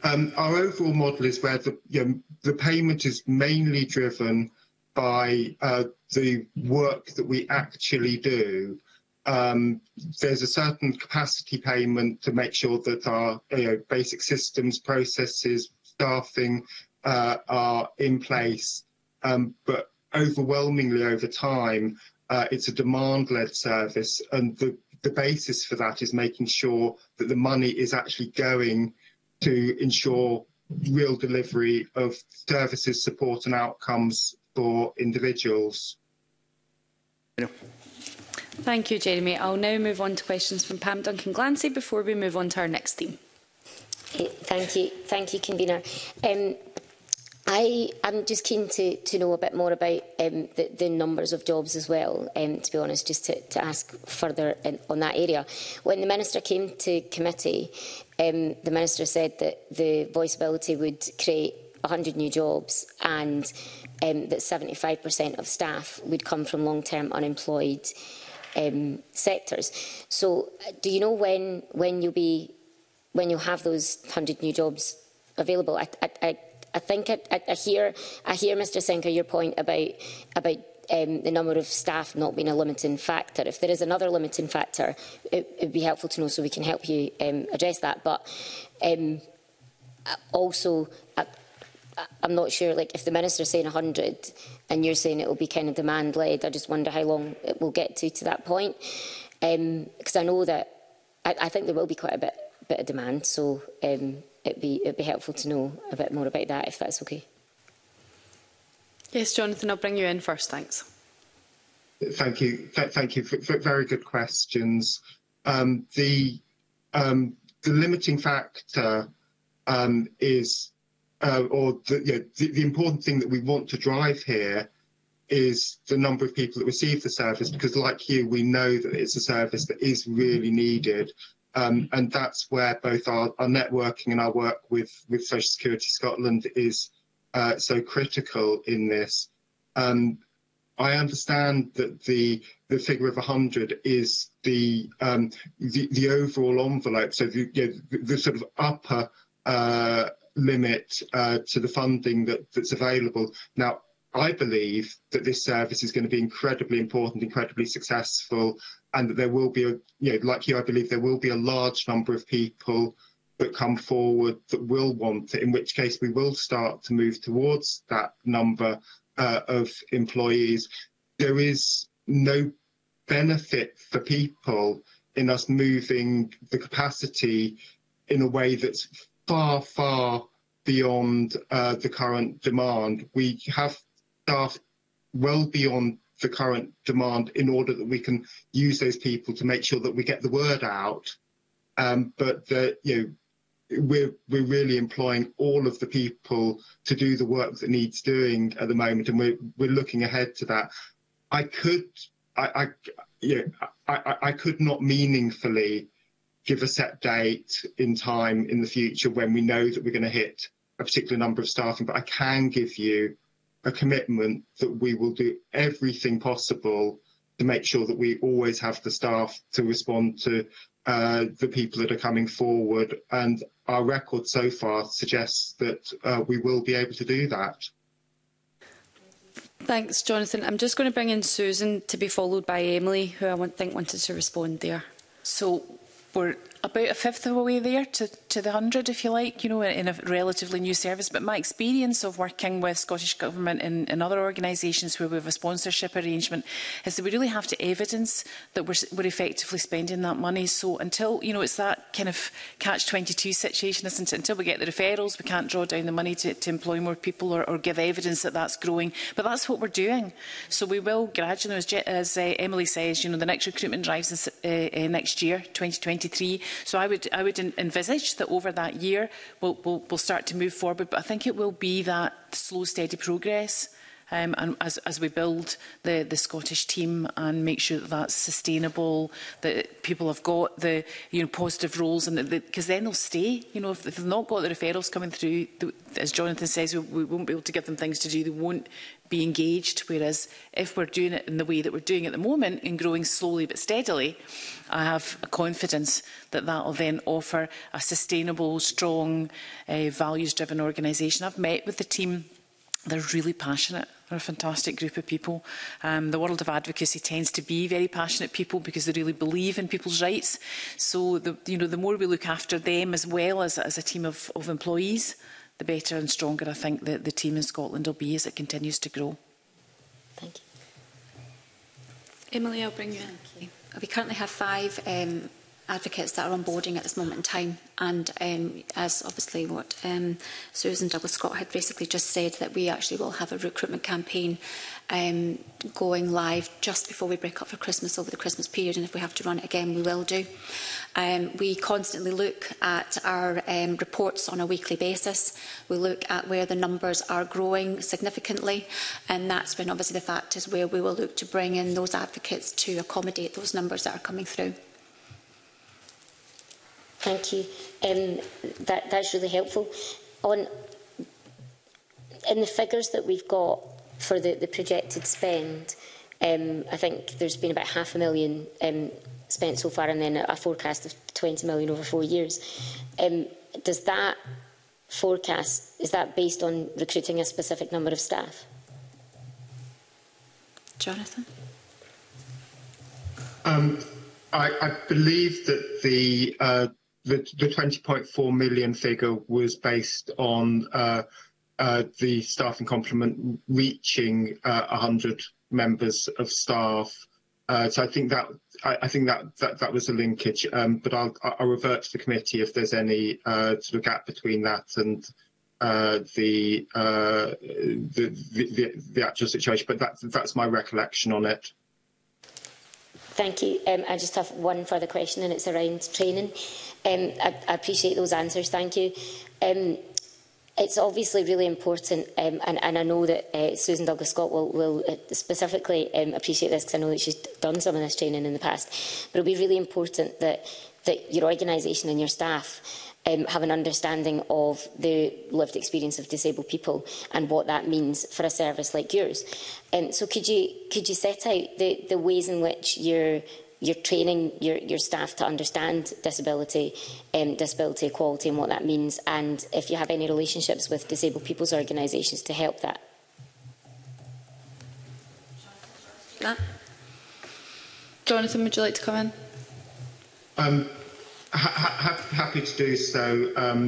Um, our overall model is where the, you know, the payment is mainly driven by uh, the work that we actually do. Um, there's a certain capacity payment to make sure that our you know, basic systems, processes, staffing uh, are in place, um, but overwhelmingly over time, uh, it's a demand-led service, and the, the basis for that is making sure that the money is actually going to ensure real delivery of services, support and outcomes for individuals. Thank you, Jeremy. I'll now move on to questions from Pam Duncan-Glancy before we move on to our next theme. Thank you. Thank you, Convener. Um, I am just keen to, to know a bit more about um, the, the numbers of jobs as well, um, to be honest, just to, to ask further in, on that area. When the Minister came to committee, um, the Minister said that the VoiceAbility would create one hundred new jobs and um, that seventy-five percent of staff would come from long-term unemployed um, sectors. So do you know when, when you'll be, when you'll have those one hundred new jobs available? I, I, I, I think I, I hear, I hear, Mr Senker, your point about about um, the number of staff not being a limiting factor. If there is another limiting factor, it would be helpful to know so we can help you um, address that. But um, also, I, I'm not sure. Like, if the Minister's saying one hundred and you're saying it will be kind of demand led, I just wonder how long it will get to to that point. Because um, I know that I, I think there will be quite a bit bit of demand. So. Um, It'd be, it'd be helpful to know a bit more about that, if that's okay. Yes, Jonathan, I'll bring you in first. Thanks. Thank you. Th thank you for, for very good questions. Um, the um, the limiting factor um, is, uh, or the, you know, the, the important thing that we want to drive here is the number of people that receive the service, because, like you, we know that it's a service that is really needed. Um, and that's where both our, our networking and our work with, with Social Security Scotland is uh, so critical in this. Um, I understand that the the figure of one hundred is the um, the, the overall envelope, so the, you know, the, the sort of upper uh, limit uh, to the funding that, that's available. Now, I believe that this service is going to be incredibly important, incredibly successful, and that there will be, a, you know, like you, I believe there will be a large number of people that come forward that will want it, in which case we will start to move towards that number uh, of employees. There is no benefit for people in us moving the capacity in a way that's far, far beyond uh, the current demand. We have staff well beyond the current demand in order that we can use those people to make sure that we get the word out. Um, but the, you know, we're, we're really employing all of the people to do the work that needs doing at the moment, and we're, we're looking ahead to that. I could, I, I, yeah, I, I could not meaningfully give a set date in time in the future when we know that we're going to hit a particular number of staffing, but I can give you a commitment that we will do everything possible to make sure that we always have the staff to respond to uh, the people that are coming forward. And our record so far suggests that uh, we will be able to do that. Thanks, Jonathan. I'm just going to bring in Susan to be followed by Emily, who I think wanted to respond there. So we're about a fifth of the way there to, to the hundred, if you like, you know, in a relatively new service. But my experience of working with Scottish Government and, and other organisations where we have a sponsorship arrangement is that we really have to evidence that we're, we're effectively spending that money. So until, you know, it's that kind of catch twenty-two situation, isn't it? Until we get the referrals, we can't draw down the money to, to employ more people or, or give evidence that that's growing. But that's what we're doing. So we will gradually, as, as uh, Emily says, you know, the next recruitment drives uh, uh, next year, twenty twenty-three. So I would, I would envisage that over that year we'll, we'll, we'll start to move forward, but I think it will be that slow, steady progress um, and as, as we build the, the Scottish team and make sure that that's sustainable, that people have got the you know, positive roles, and because the, then they'll stay. You know, if they've not got the referrals coming through, the, as Jonathan says, we, we won't be able to give them things to do. They won't be engaged, whereas if we're doing it in the way that we're doing at the moment and growing slowly but steadily, I have a confidence that that will then offer a sustainable, strong, uh, values-driven organisation. I've met with the team. They're really passionate. They're a fantastic group of people. Um, the world of advocacy tends to be very passionate people because they really believe in people's rights. So the, you know, the more we look after them as well as, as a team of, of employees, the better and stronger I think that the team in Scotland will be as it continues to grow. Thank you. Emily, I'll bring you in. Thank you. We currently have five um, advocates that are onboarding at this moment in time, and um, as obviously what um, Susan Douglas-Scott had basically just said, that we actually will have a recruitment campaign um, going live just before we break up for Christmas, over the Christmas period, and if we have to run it again, we will do. Um, we constantly look at our um, reports on a weekly basis. We look at where the numbers are growing significantly, and that's when obviously the fact is where we will look to bring in those advocates to accommodate those numbers that are coming through. Thank you. Um, that, that's really helpful. On, in the figures that we've got for the, the projected spend, um, I think there's been about half a million um, spent so far, and then a forecast of twenty million over four years. Um, does that forecast, is that based on recruiting a specific number of staff? Jonathan? Um, I, I believe that the... Uh, The, the twenty point four million figure was based on uh, uh, the staffing complement reaching uh, one hundred members of staff. Uh, so I think that I, I think that, that that was a linkage. Um, but I'll, I'll revert to the committee if there's any uh, sort of gap between that and uh, the, uh, the, the the actual situation. But that that's my recollection on it. Thank you. Um, I just have one further question, and it's around training. Um, I, I appreciate those answers, thank you. Um, it's obviously really important, um, and, and I know that uh, Susan Douglas-Scott will, will uh, specifically um, appreciate this, because I know that she's done some of this training in the past, but it'll be really important that, that your organisation and your staff um, have an understanding of the lived experience of disabled people and what that means for a service like yours. Um, so could you, could you set out the, the ways in which you're You're training your, your staff to understand disability, um, disability equality and what that means, and if you have any relationships with disabled people's organisations to help that? Jonathan, would you like to come in? Um, ha ha happy to do so, um,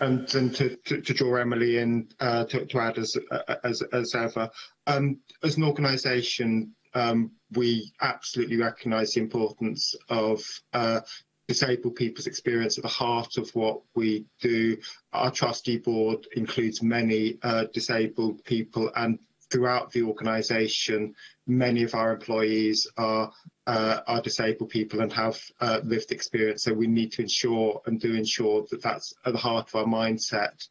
and, and to, to, to draw Emily in uh, to, to add as, as, as ever. Um, as an organisation, Um, we absolutely recognise the importance of uh, disabled people's experience at the heart of what we do. Our trustee board includes many uh, disabled people, and throughout the organisation, many of our employees are uh, are disabled people and have uh, lived experience. So we need to ensure and do ensure that that's at the heart of our mindset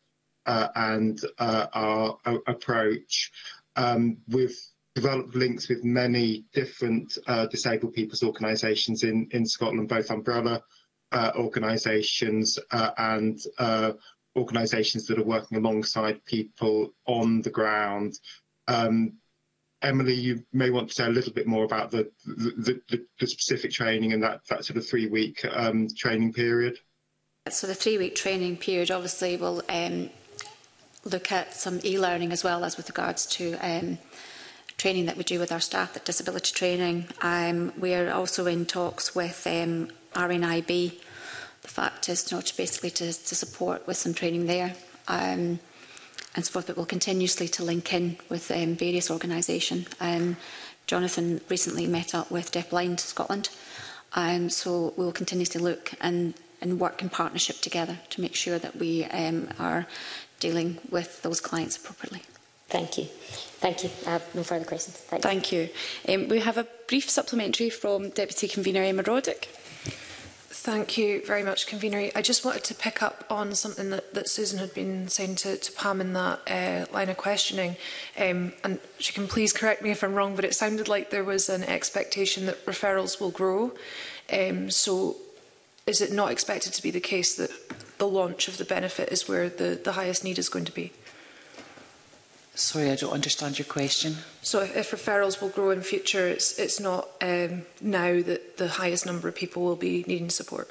uh, and uh, our, our approach. Um, we've developed links with many different uh, disabled people's organisations in, in Scotland, both umbrella uh, organisations uh, and uh, organisations that are working alongside people on the ground. Um, Emily, you may want to say a little bit more about the the, the, the specific training and that, that sort of three-week um, training period. So the three-week training period obviously will um, look at some e-learning as well as with regards to um, training that we do with our staff at disability training. Um, we're also in talks with um, R N I B. The fact is, you know, to basically to, to support with some training there. Um, and so forth, but we'll continuously to link in with um, various organisations. Um, Jonathan recently met up with DeafBlind Scotland, um, so we'll continuously look and, and work in partnership together to make sure that we um, are dealing with those clients appropriately. Thank you. Thank you. I have no further questions. Thank you. Thank you. Um, we have a brief supplementary from Deputy Convener Emma Roddick. Thank you very much, Convener. I just wanted to pick up on something that, that Susan had been saying to, to Pam in that uh, line of questioning. Um, and she can please correct me if I'm wrong, but it sounded like there was an expectation that referrals will grow. Um, so is it not expected to be the case that the launch of the benefit is where the, the highest need is going to be? Sorry, I don't understand your question. So if, if referrals will grow in future, it's, it's not um, now that the highest number of people will be needing support?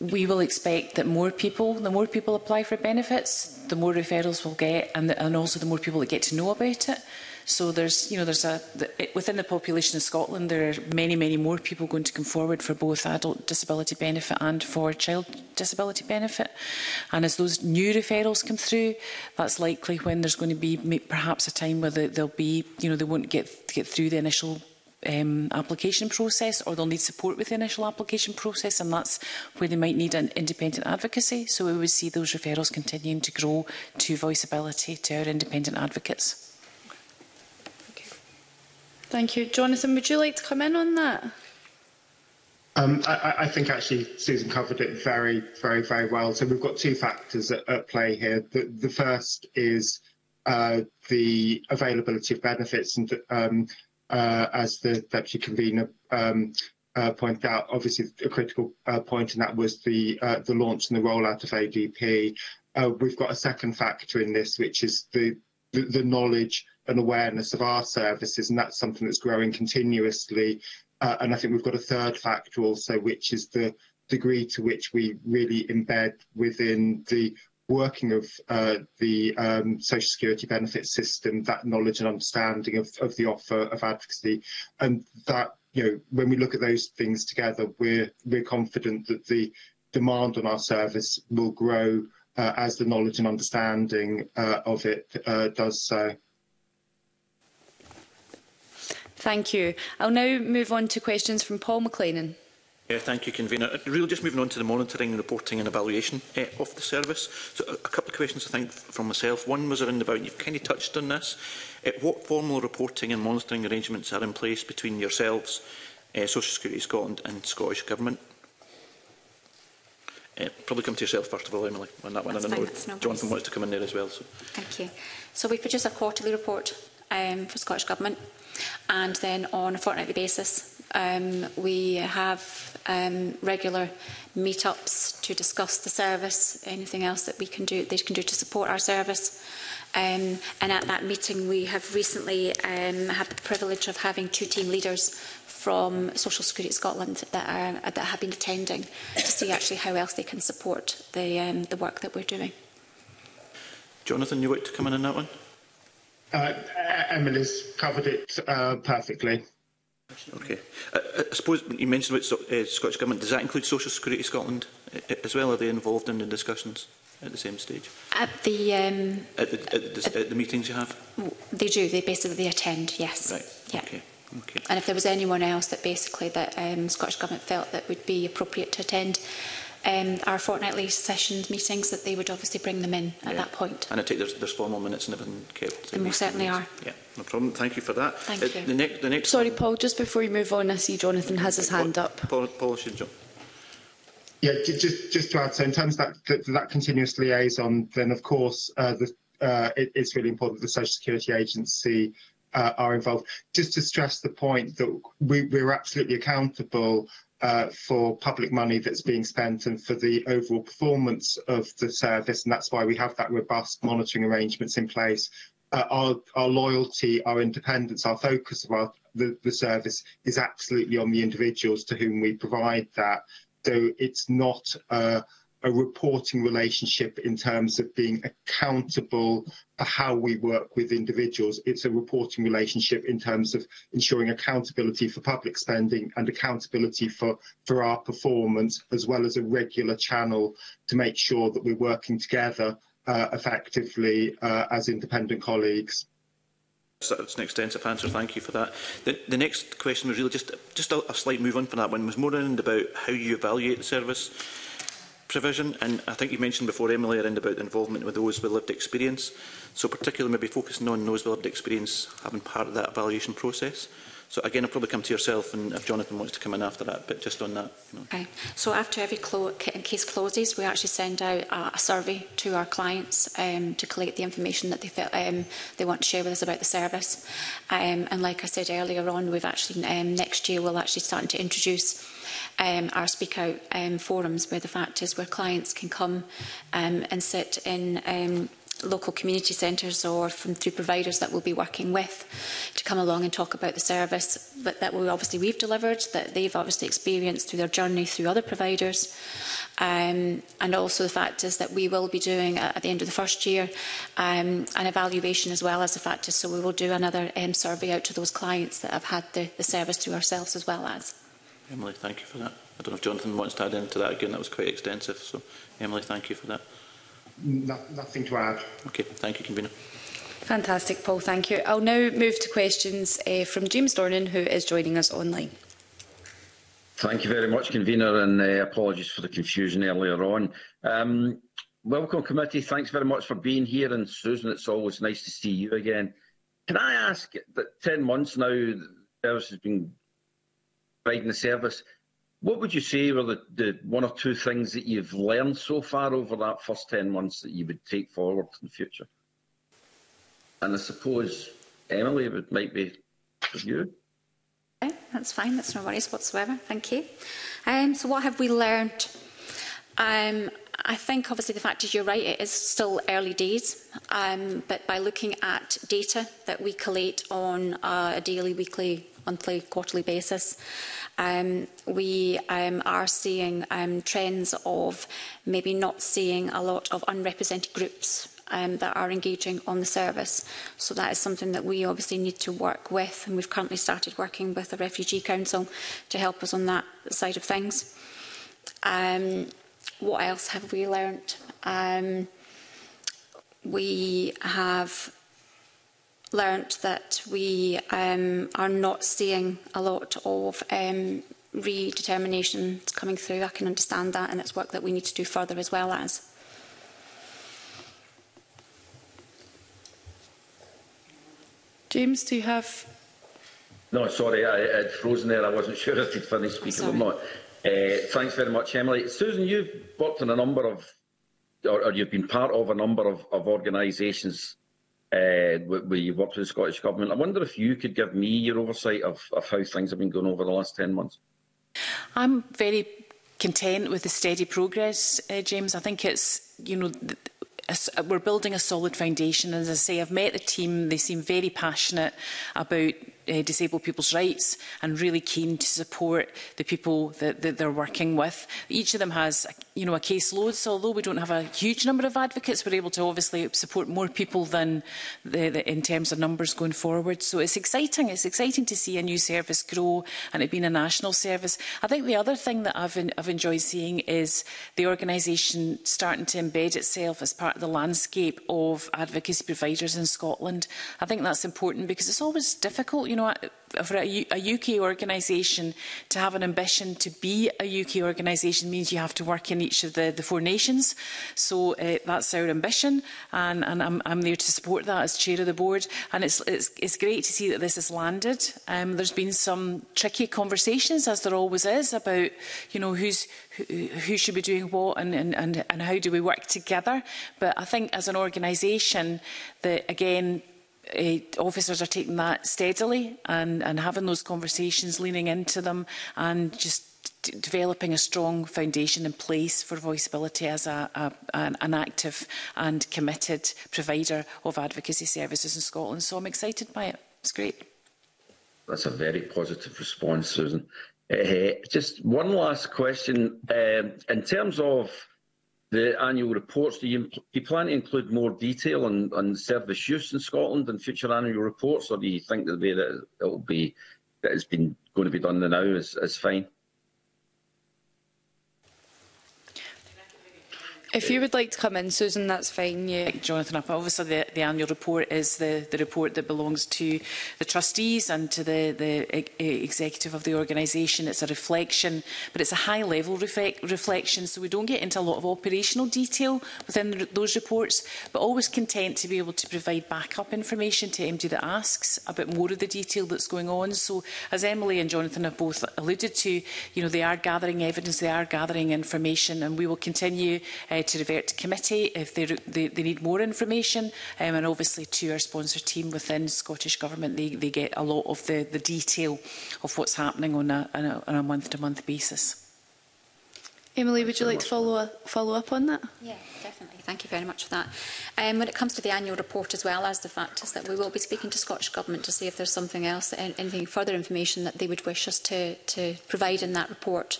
We will expect that more people, the more people apply for benefits, the more referrals we'll get, and, the, and also the more people that get to know about it. So there's, you know, there's a within the population of Scotland, there are many, many more people going to come forward for both adult disability benefit and for child disability benefit. And as those new referrals come through, that's likely when there's going to be perhaps a time where they'll be, you know, they won't get get through the initial Um, application process, or they'll need support with the initial application process, and that's where they might need an independent advocacy. So we would see those referrals continuing to grow to VoiceAbility, to our independent advocates. Okay. Thank you. Jonathan, would you like to come in on that? Um, I, I think actually Susan covered it very, very, very well. So we've got two factors at, at play here. The, the first is uh, the availability of benefits, and um, Uh, as the Deputy Convener um, uh, pointed out, obviously a critical uh, point in that was the uh, the launch and the rollout of A D P. Uh, we've got a second factor in this, which is the, the the knowledge and awareness of our services, and that's something that's growing continuously. Uh, and I think we've got a third factor also, which is the degree to which we really embed within the working of uh, the um, social security benefits system, that knowledge and understanding of, of the offer of advocacy. And that, you know, when we look at those things together, we're, we're confident that the demand on our service will grow uh, as the knowledge and understanding uh, of it uh, does so. Thank you. I'll now move on to questions from Paul McLennan. Yeah, thank you, Convener. Really just moving on to the monitoring, reporting and evaluation eh, of the service. So a, a couple of questions, I think, from myself. One was around about, you've kind of touched on this, eh, what formal reporting and monitoring arrangements are in place between yourselves, eh, Social Security Scotland and Scottish Government? Eh, probably come to yourself first of all, Emily, on that one. That's I know fine, Jonathan wants to come in there as well. So. Thank you. So we produce a quarterly report um, for Scottish Government, and then on a fortnightly basis, Um, we have um, regular meet-ups to discuss the service, anything else that we can do, they can do to support our service. Um, and at that meeting, we have recently um, had the privilege of having two team leaders from Social Security Scotland that, are, that have been attending to see actually how else they can support the, um, the work that we're doing. Jonathan, you want to come in on that one? Uh, Emily's covered it uh, perfectly. Okay. I, I suppose you mentioned about uh, Scottish Government. Does that include Social Security Scotland as well? Are they involved in the discussions at the same stage? At the um, at the, at the, at, at the meetings you have? They do. They basically they attend. Yes. Right. Yeah. Okay. Okay. And if there was anyone else that basically that um, Scottish Government felt that would be appropriate to attend, um, our fortnightly sessions meetings, that they would obviously bring them in at yeah. that point. And I take there's, there's formal minutes and everything. They most certainly are. Yeah, no problem. Thank you for that. Thank uh, you. The next, the next Sorry, Paul, just before you move on, I see Jonathan has his Paul, hand up. Paul, Paul should jump. Yeah, just, just to add, so in terms of that, that continuous liaison, then of course uh, the, uh, it, it's really important that the Social Security Agency uh, are involved. Just to stress the point that we, we're absolutely accountable uh, for public money that's being spent and for the overall performance of the service, and that's why we have that robust monitoring arrangements in place. Uh, our, our loyalty, our independence, our focus of our, the, the service is absolutely on the individuals to whom we provide that. So it's not uh, a reporting relationship in terms of being accountable for how we work with individuals. It's a reporting relationship in terms of ensuring accountability for public spending and accountability for, for our performance, as well as a regular channel to make sure that we're working together uh, effectively uh, as independent colleagues. That's an extensive answer. Thank you for that. The, the next question was really just just a, a slight move on from that one. Was more around about how you evaluate the service provision, and I think you mentioned before, Emily, around about the involvement with those with lived experience. So particularly maybe focusing on those with lived experience having part of that evaluation process. So again, I'll probably come to yourself, and if Jonathan wants to come in after that, but just on that. You know. Okay. So after every case closes, we actually send out a, a survey to our clients um, to collect the information that they feel, um, they want to share with us about the service. Um, and like I said earlier on, we've actually um, next year we'll actually start to introduce um, our Speak Out um, forums, where the fact is where clients can come um, and sit in. Um, local community centres or from through providers that we'll be working with to come along and talk about the service that, that we obviously we've delivered, that they've obviously experienced through their journey through other providers. Um, and also the fact is that we will be doing uh, at the end of the first year um, an evaluation, as well as the fact is so we will do another um, survey out to those clients that have had the, the service through ourselves as well as. Emily, thank you for that. I don't know if Jonathan wants to add into that again, that was quite extensive. So Emily, thank you for that. No, nothing to add. Okay, thank you, Convener. Fantastic, Paul, thank you. I'll now move to questions uh, from James Dornan, who is joining us online. Thank you very much, Convener, and uh, apologies for the confusion earlier on. Um, welcome, committee. Thanks very much for being here, and Susan, it's always nice to see you again. Can I ask that ten months now the service has been providing the service, what would you say were the, the one or two things that you've learned so far over that first ten months that you would take forward in the future? And I suppose, Emily, it might be for you. Okay, that's fine. That's no worries whatsoever. Thank you. Um, so what have we learned? Um, I think, obviously, the fact is you're right, it is still early days, um, but by looking at data that we collate on a daily, weekly, monthly, quarterly basis, Um, we um, are seeing um, trends of maybe not seeing a lot of unrepresented groups um, that are engaging on the service. So that is something that we obviously need to work with, and we've currently started working with the Refugee Council to help us on that side of things. Um, what else have we learnt? Um, we have learnt that we um, are not seeing a lot of um, redeterminations coming through. I can understand that, and it's work that we need to do further as well as. James, do you have? No, sorry, I had frozen there. I wasn't sure if you'd finished speaking or not. Uh, thanks very much, Emily. Susan, you've worked in a number of, or, or you've been part of a number of, of organisations Uh, where you worked with the Scottish Government. I wonder if you could give me your oversight of, of how things have been going over the last ten months. I'm very content with the steady progress, uh, James. I think it's, you know, we're building a solid foundation. As I say, I've met the team. They seem very passionate about uh, disabled people's rights and really keen to support the people that, that they're working with. Each of them has, you know, a caseload. So although we don't have a huge number of advocates, we're able to obviously support more people than the, the, in terms of numbers going forward. So it's exciting. It's exciting to see a new service grow and it being a national service. I think the other thing that I've, in, I've enjoyed seeing is the organisation starting to embed itself as part of the landscape of advocacy providers in Scotland. I think that's important because it's always difficult. You you know, for a, a U K organisation to have an ambition to be a U K organisation means you have to work in each of the, the four nations. So uh, that's our ambition, and, and I'm, I'm there to support that as chair of the board. And it's, it's, it's great to see that this has landed. Um, there's been some tricky conversations, as there always is, about, you know, who's, who, who should be doing what and, and, and, and how do we work together. But I think as an organisation, that again, Uh, officers are taking that steadily and, and having those conversations, leaning into them, and just d developing a strong foundation in place for VoiceAbility as a, a, an, an active and committed provider of advocacy services in Scotland. So I'm excited by it. It's great. That's a very positive response, Susan. Uh, just one last question. Um, in terms of the annual reports, do you, do you plan to include more detail on, on service use in Scotland in future annual reports, or do you think that the way that it will be, that it's been going to be done now is, is fine? If you would like to come in, Susan, that's fine. Yeah. Jonathan, obviously the, the annual report is the, the report that belongs to the trustees and to the, the e executive of the organisation. It's a reflection, but it's a high-level reflection, so we don't get into a lot of operational detail within the, those reports, but always content to be able to provide backup information to M D that asks about more of the detail that's going on. So, as Emily and Jonathan have both alluded to, you know, they are gathering evidence, they are gathering information, and we will continue uh, to revert to committee if they, they, they need more information, um, and obviously to our sponsor team within Scottish Government. They, they get a lot of the, the detail of what's happening on a month-to-month basis. Emily, would you like to follow, follow up on that? Yes, definitely. Thank you very much for that. Um, when it comes to the annual report, as well as the fact is that we will be speaking to Scottish Government to see if there's something else, anything further information that they would wish us to, to provide in that report,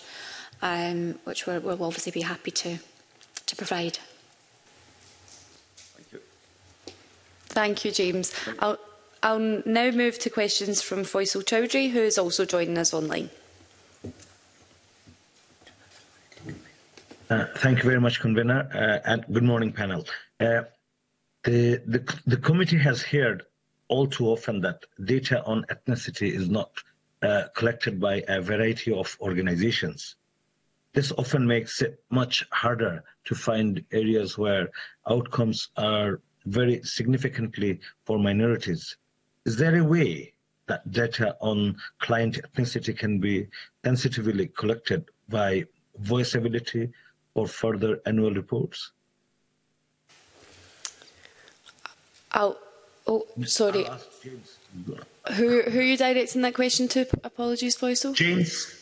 um, which we're, we'll obviously be happy to. to provide. Thank you. Thank you, James. Thank you. I'll, I'll now move to questions from Faisal Chowdhury, who is also joining us online. Uh, thank you very much, Convener, uh, and good morning, panel. Uh, the, the, the committee has heard all too often that data on ethnicity is not uh, collected by a variety of organisations. This often makes it much harder to find areas where outcomes are very significantly for minorities. Is there a way that data on client ethnicity can be sensitively collected by VoiceAbility or further annual reports? I'll, oh, sorry. I'll ask James. Who, who are you directing that question to? Apologies, Faisal. James.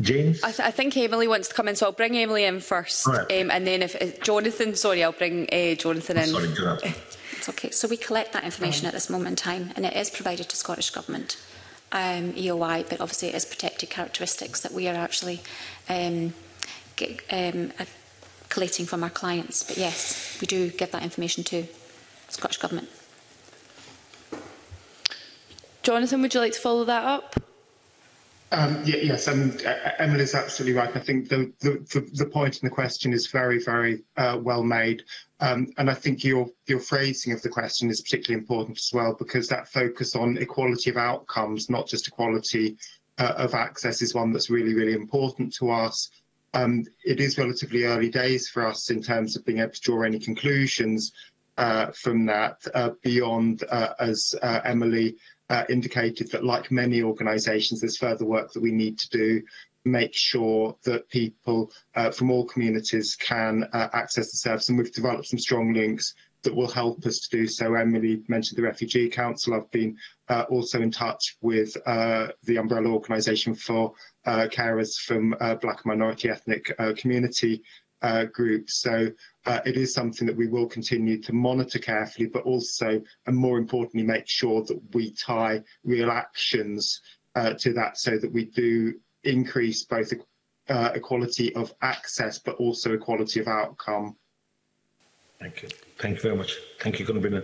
James? I, th I think Emily wants to come in, so I'll bring Emily in first, right. um, and then if uh, Jonathan, sorry, I'll bring uh, Jonathan in. Sorry, Jonathan. It's okay. So we collect that information um, at this moment in time, and it is provided to Scottish Government, um, E O I, but obviously it is protected characteristics that we are actually um, get, um, uh, collating from our clients. But yes, we do give that information to Scottish Government. Jonathan, would you like to follow that up? Um, yeah, yes, and uh, Emily is absolutely right. I think the, the, the point in the question is very, very uh, well made. Um, and I think your, your phrasing of the question is particularly important as well, because that focus on equality of outcomes, not just equality uh, of access, is one that's really, really important to us. Um, it is relatively early days for us in terms of being able to draw any conclusions uh, from that uh, beyond, uh, as uh, Emily Uh, indicated, that like many organisations, there's further work that we need to do to make sure that people uh, from all communities can uh, access the service, and we've developed some strong links that will help us to do so. Emily mentioned the Refugee Council. I've been uh, also in touch with uh, the umbrella organisation for uh, carers from uh, Black minority ethnic uh, community uh, groups. So Uh, it is something that we will continue to monitor carefully, but also, and more importantly, make sure that we tie real actions uh, to that, so that we do increase both uh, equality of access, but also equality of outcome. Thank you. Thank you very much. Thank you, Convener.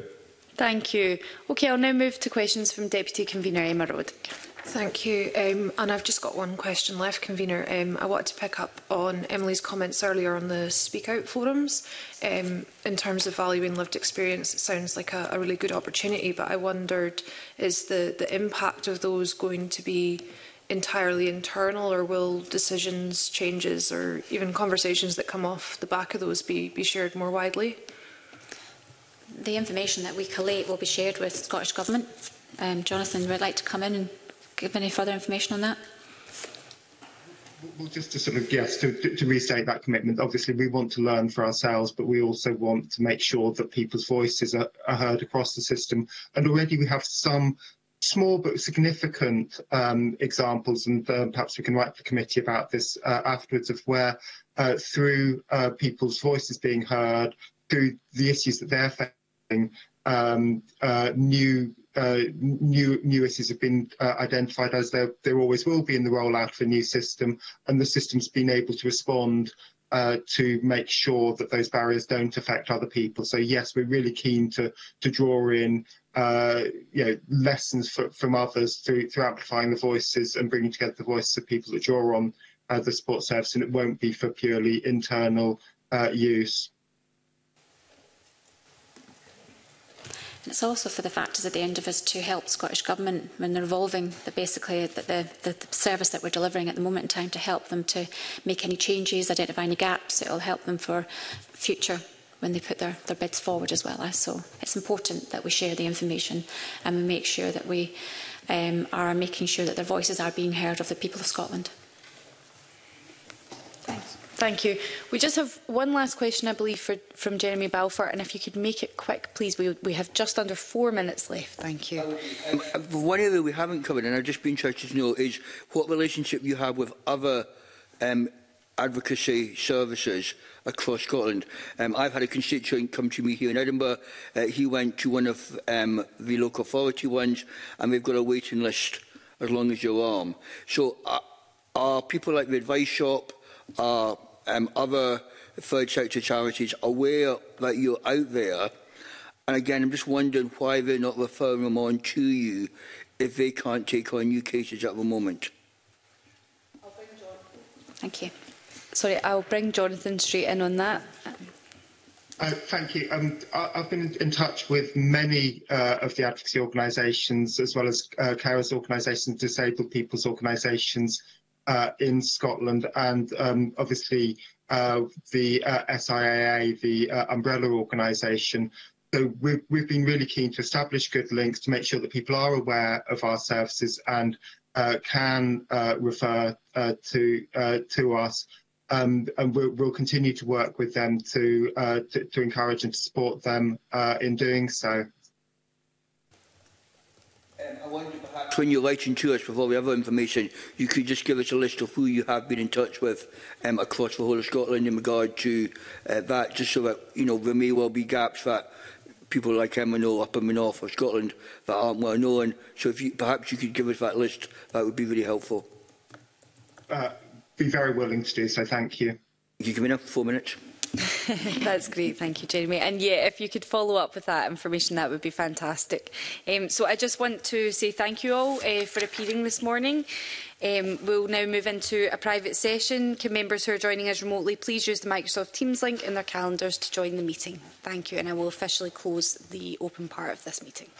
Thank you. Okay, I'll now move to questions from Deputy Convener Emma Roddick. Thank you. Um, and I've just got one question left, Convener. Um, I wanted to pick up on Emily's comments earlier on the Speak Out forums. Um, in terms of valuing lived experience, it sounds like a, a really good opportunity, but I wondered, is the, the impact of those going to be entirely internal, or will decisions, changes, or even conversations that come off the back of those be, be shared more widely? The information that we collate will be shared with the Scottish Government. Um, Jonathan would like to come in and give any further information on that. Well, just to sort of, yes, to, to restate that commitment, obviously we want to learn for ourselves, but we also want to make sure that people's voices are, are heard across the system. And already we have some small but significant um, examples, and uh, perhaps we can write the committee about this uh, afterwards, of where uh, through uh, people's voices being heard, through the issues that they're facing, um, uh, new Uh, new, new issues have been uh, identified, as there, there always will be in the rollout of a new system, and the system's been able to respond uh, to make sure that those barriers don't affect other people. So yes, we're really keen to, to draw in uh, you know, lessons for, from others through, through amplifying the voices and bringing together the voices of people that draw on uh, the support service, and it won't be for purely internal uh, use. And it's also for the factors at the end of us to help Scottish Government when they're evolving the, basically the, the, the service that we're delivering at the moment in time, to help them to make any changes, identify any gaps. It will help them for future when they put their, their bids forward as well. So it's important that we share the information and we make sure that we um, are making sure that their voices are being heard of the people of Scotland. Thanks. Thank you. We just have one last question, I believe, for, from Jeremy Balfour, and if you could make it quick, please. We, we have just under four minutes left. Thank you. Um, one area we haven't covered, and I'd just be interested to know, is what relationship you have with other um, advocacy services across Scotland. Um, I've had a constituent come to me here in Edinburgh. Uh, he went to one of um, the local authority ones, and we've got a waiting list as long as your arm. So uh, are people like the Advice Shop, are um, other third sector charities aware that you're out there? And again, I'm just wondering why they're not referring them on to you if they can't take on new cases at the moment. I'll bring Jonathan. Thank you. Sorry, I'll bring Jonathan straight in on that. Uh, thank you. Um, I, I've been in, in touch with many uh, of the advocacy organisations, as well as uh, carers organisations, disabled people's organisations, Uh, in Scotland, and um, obviously uh, the uh, S I A A, the uh, umbrella organisation. So we've, we've been really keen to establish good links to make sure that people are aware of our services and uh, can uh, refer uh, to uh, to us. Um, and we'll, we'll continue to work with them to, uh, to, to encourage and to support them uh, in doing so. I wonder perhaps when you're writing to us with all the other information, you could just give us a list of who you have been in touch with um, across the whole of Scotland in regard to uh, that, just so that, you know, there may well be gaps that people like Emily up in the north of Scotland that aren't well known. So if you, perhaps you could give us that list, that would be really helpful. Uh, be very willing to do so, thank you. You can be up for four minutes. That's great, thank you, Jeremy. And yeah, if you could follow up with that information, that would be fantastic. Um, so I just want to say thank you all uh, for appearing this morning. Um, we'll now move into a private session. Can members who are joining us remotely please use the Microsoft Teams link in their calendars to join the meeting? Thank you, and I will officially close the open part of this meeting.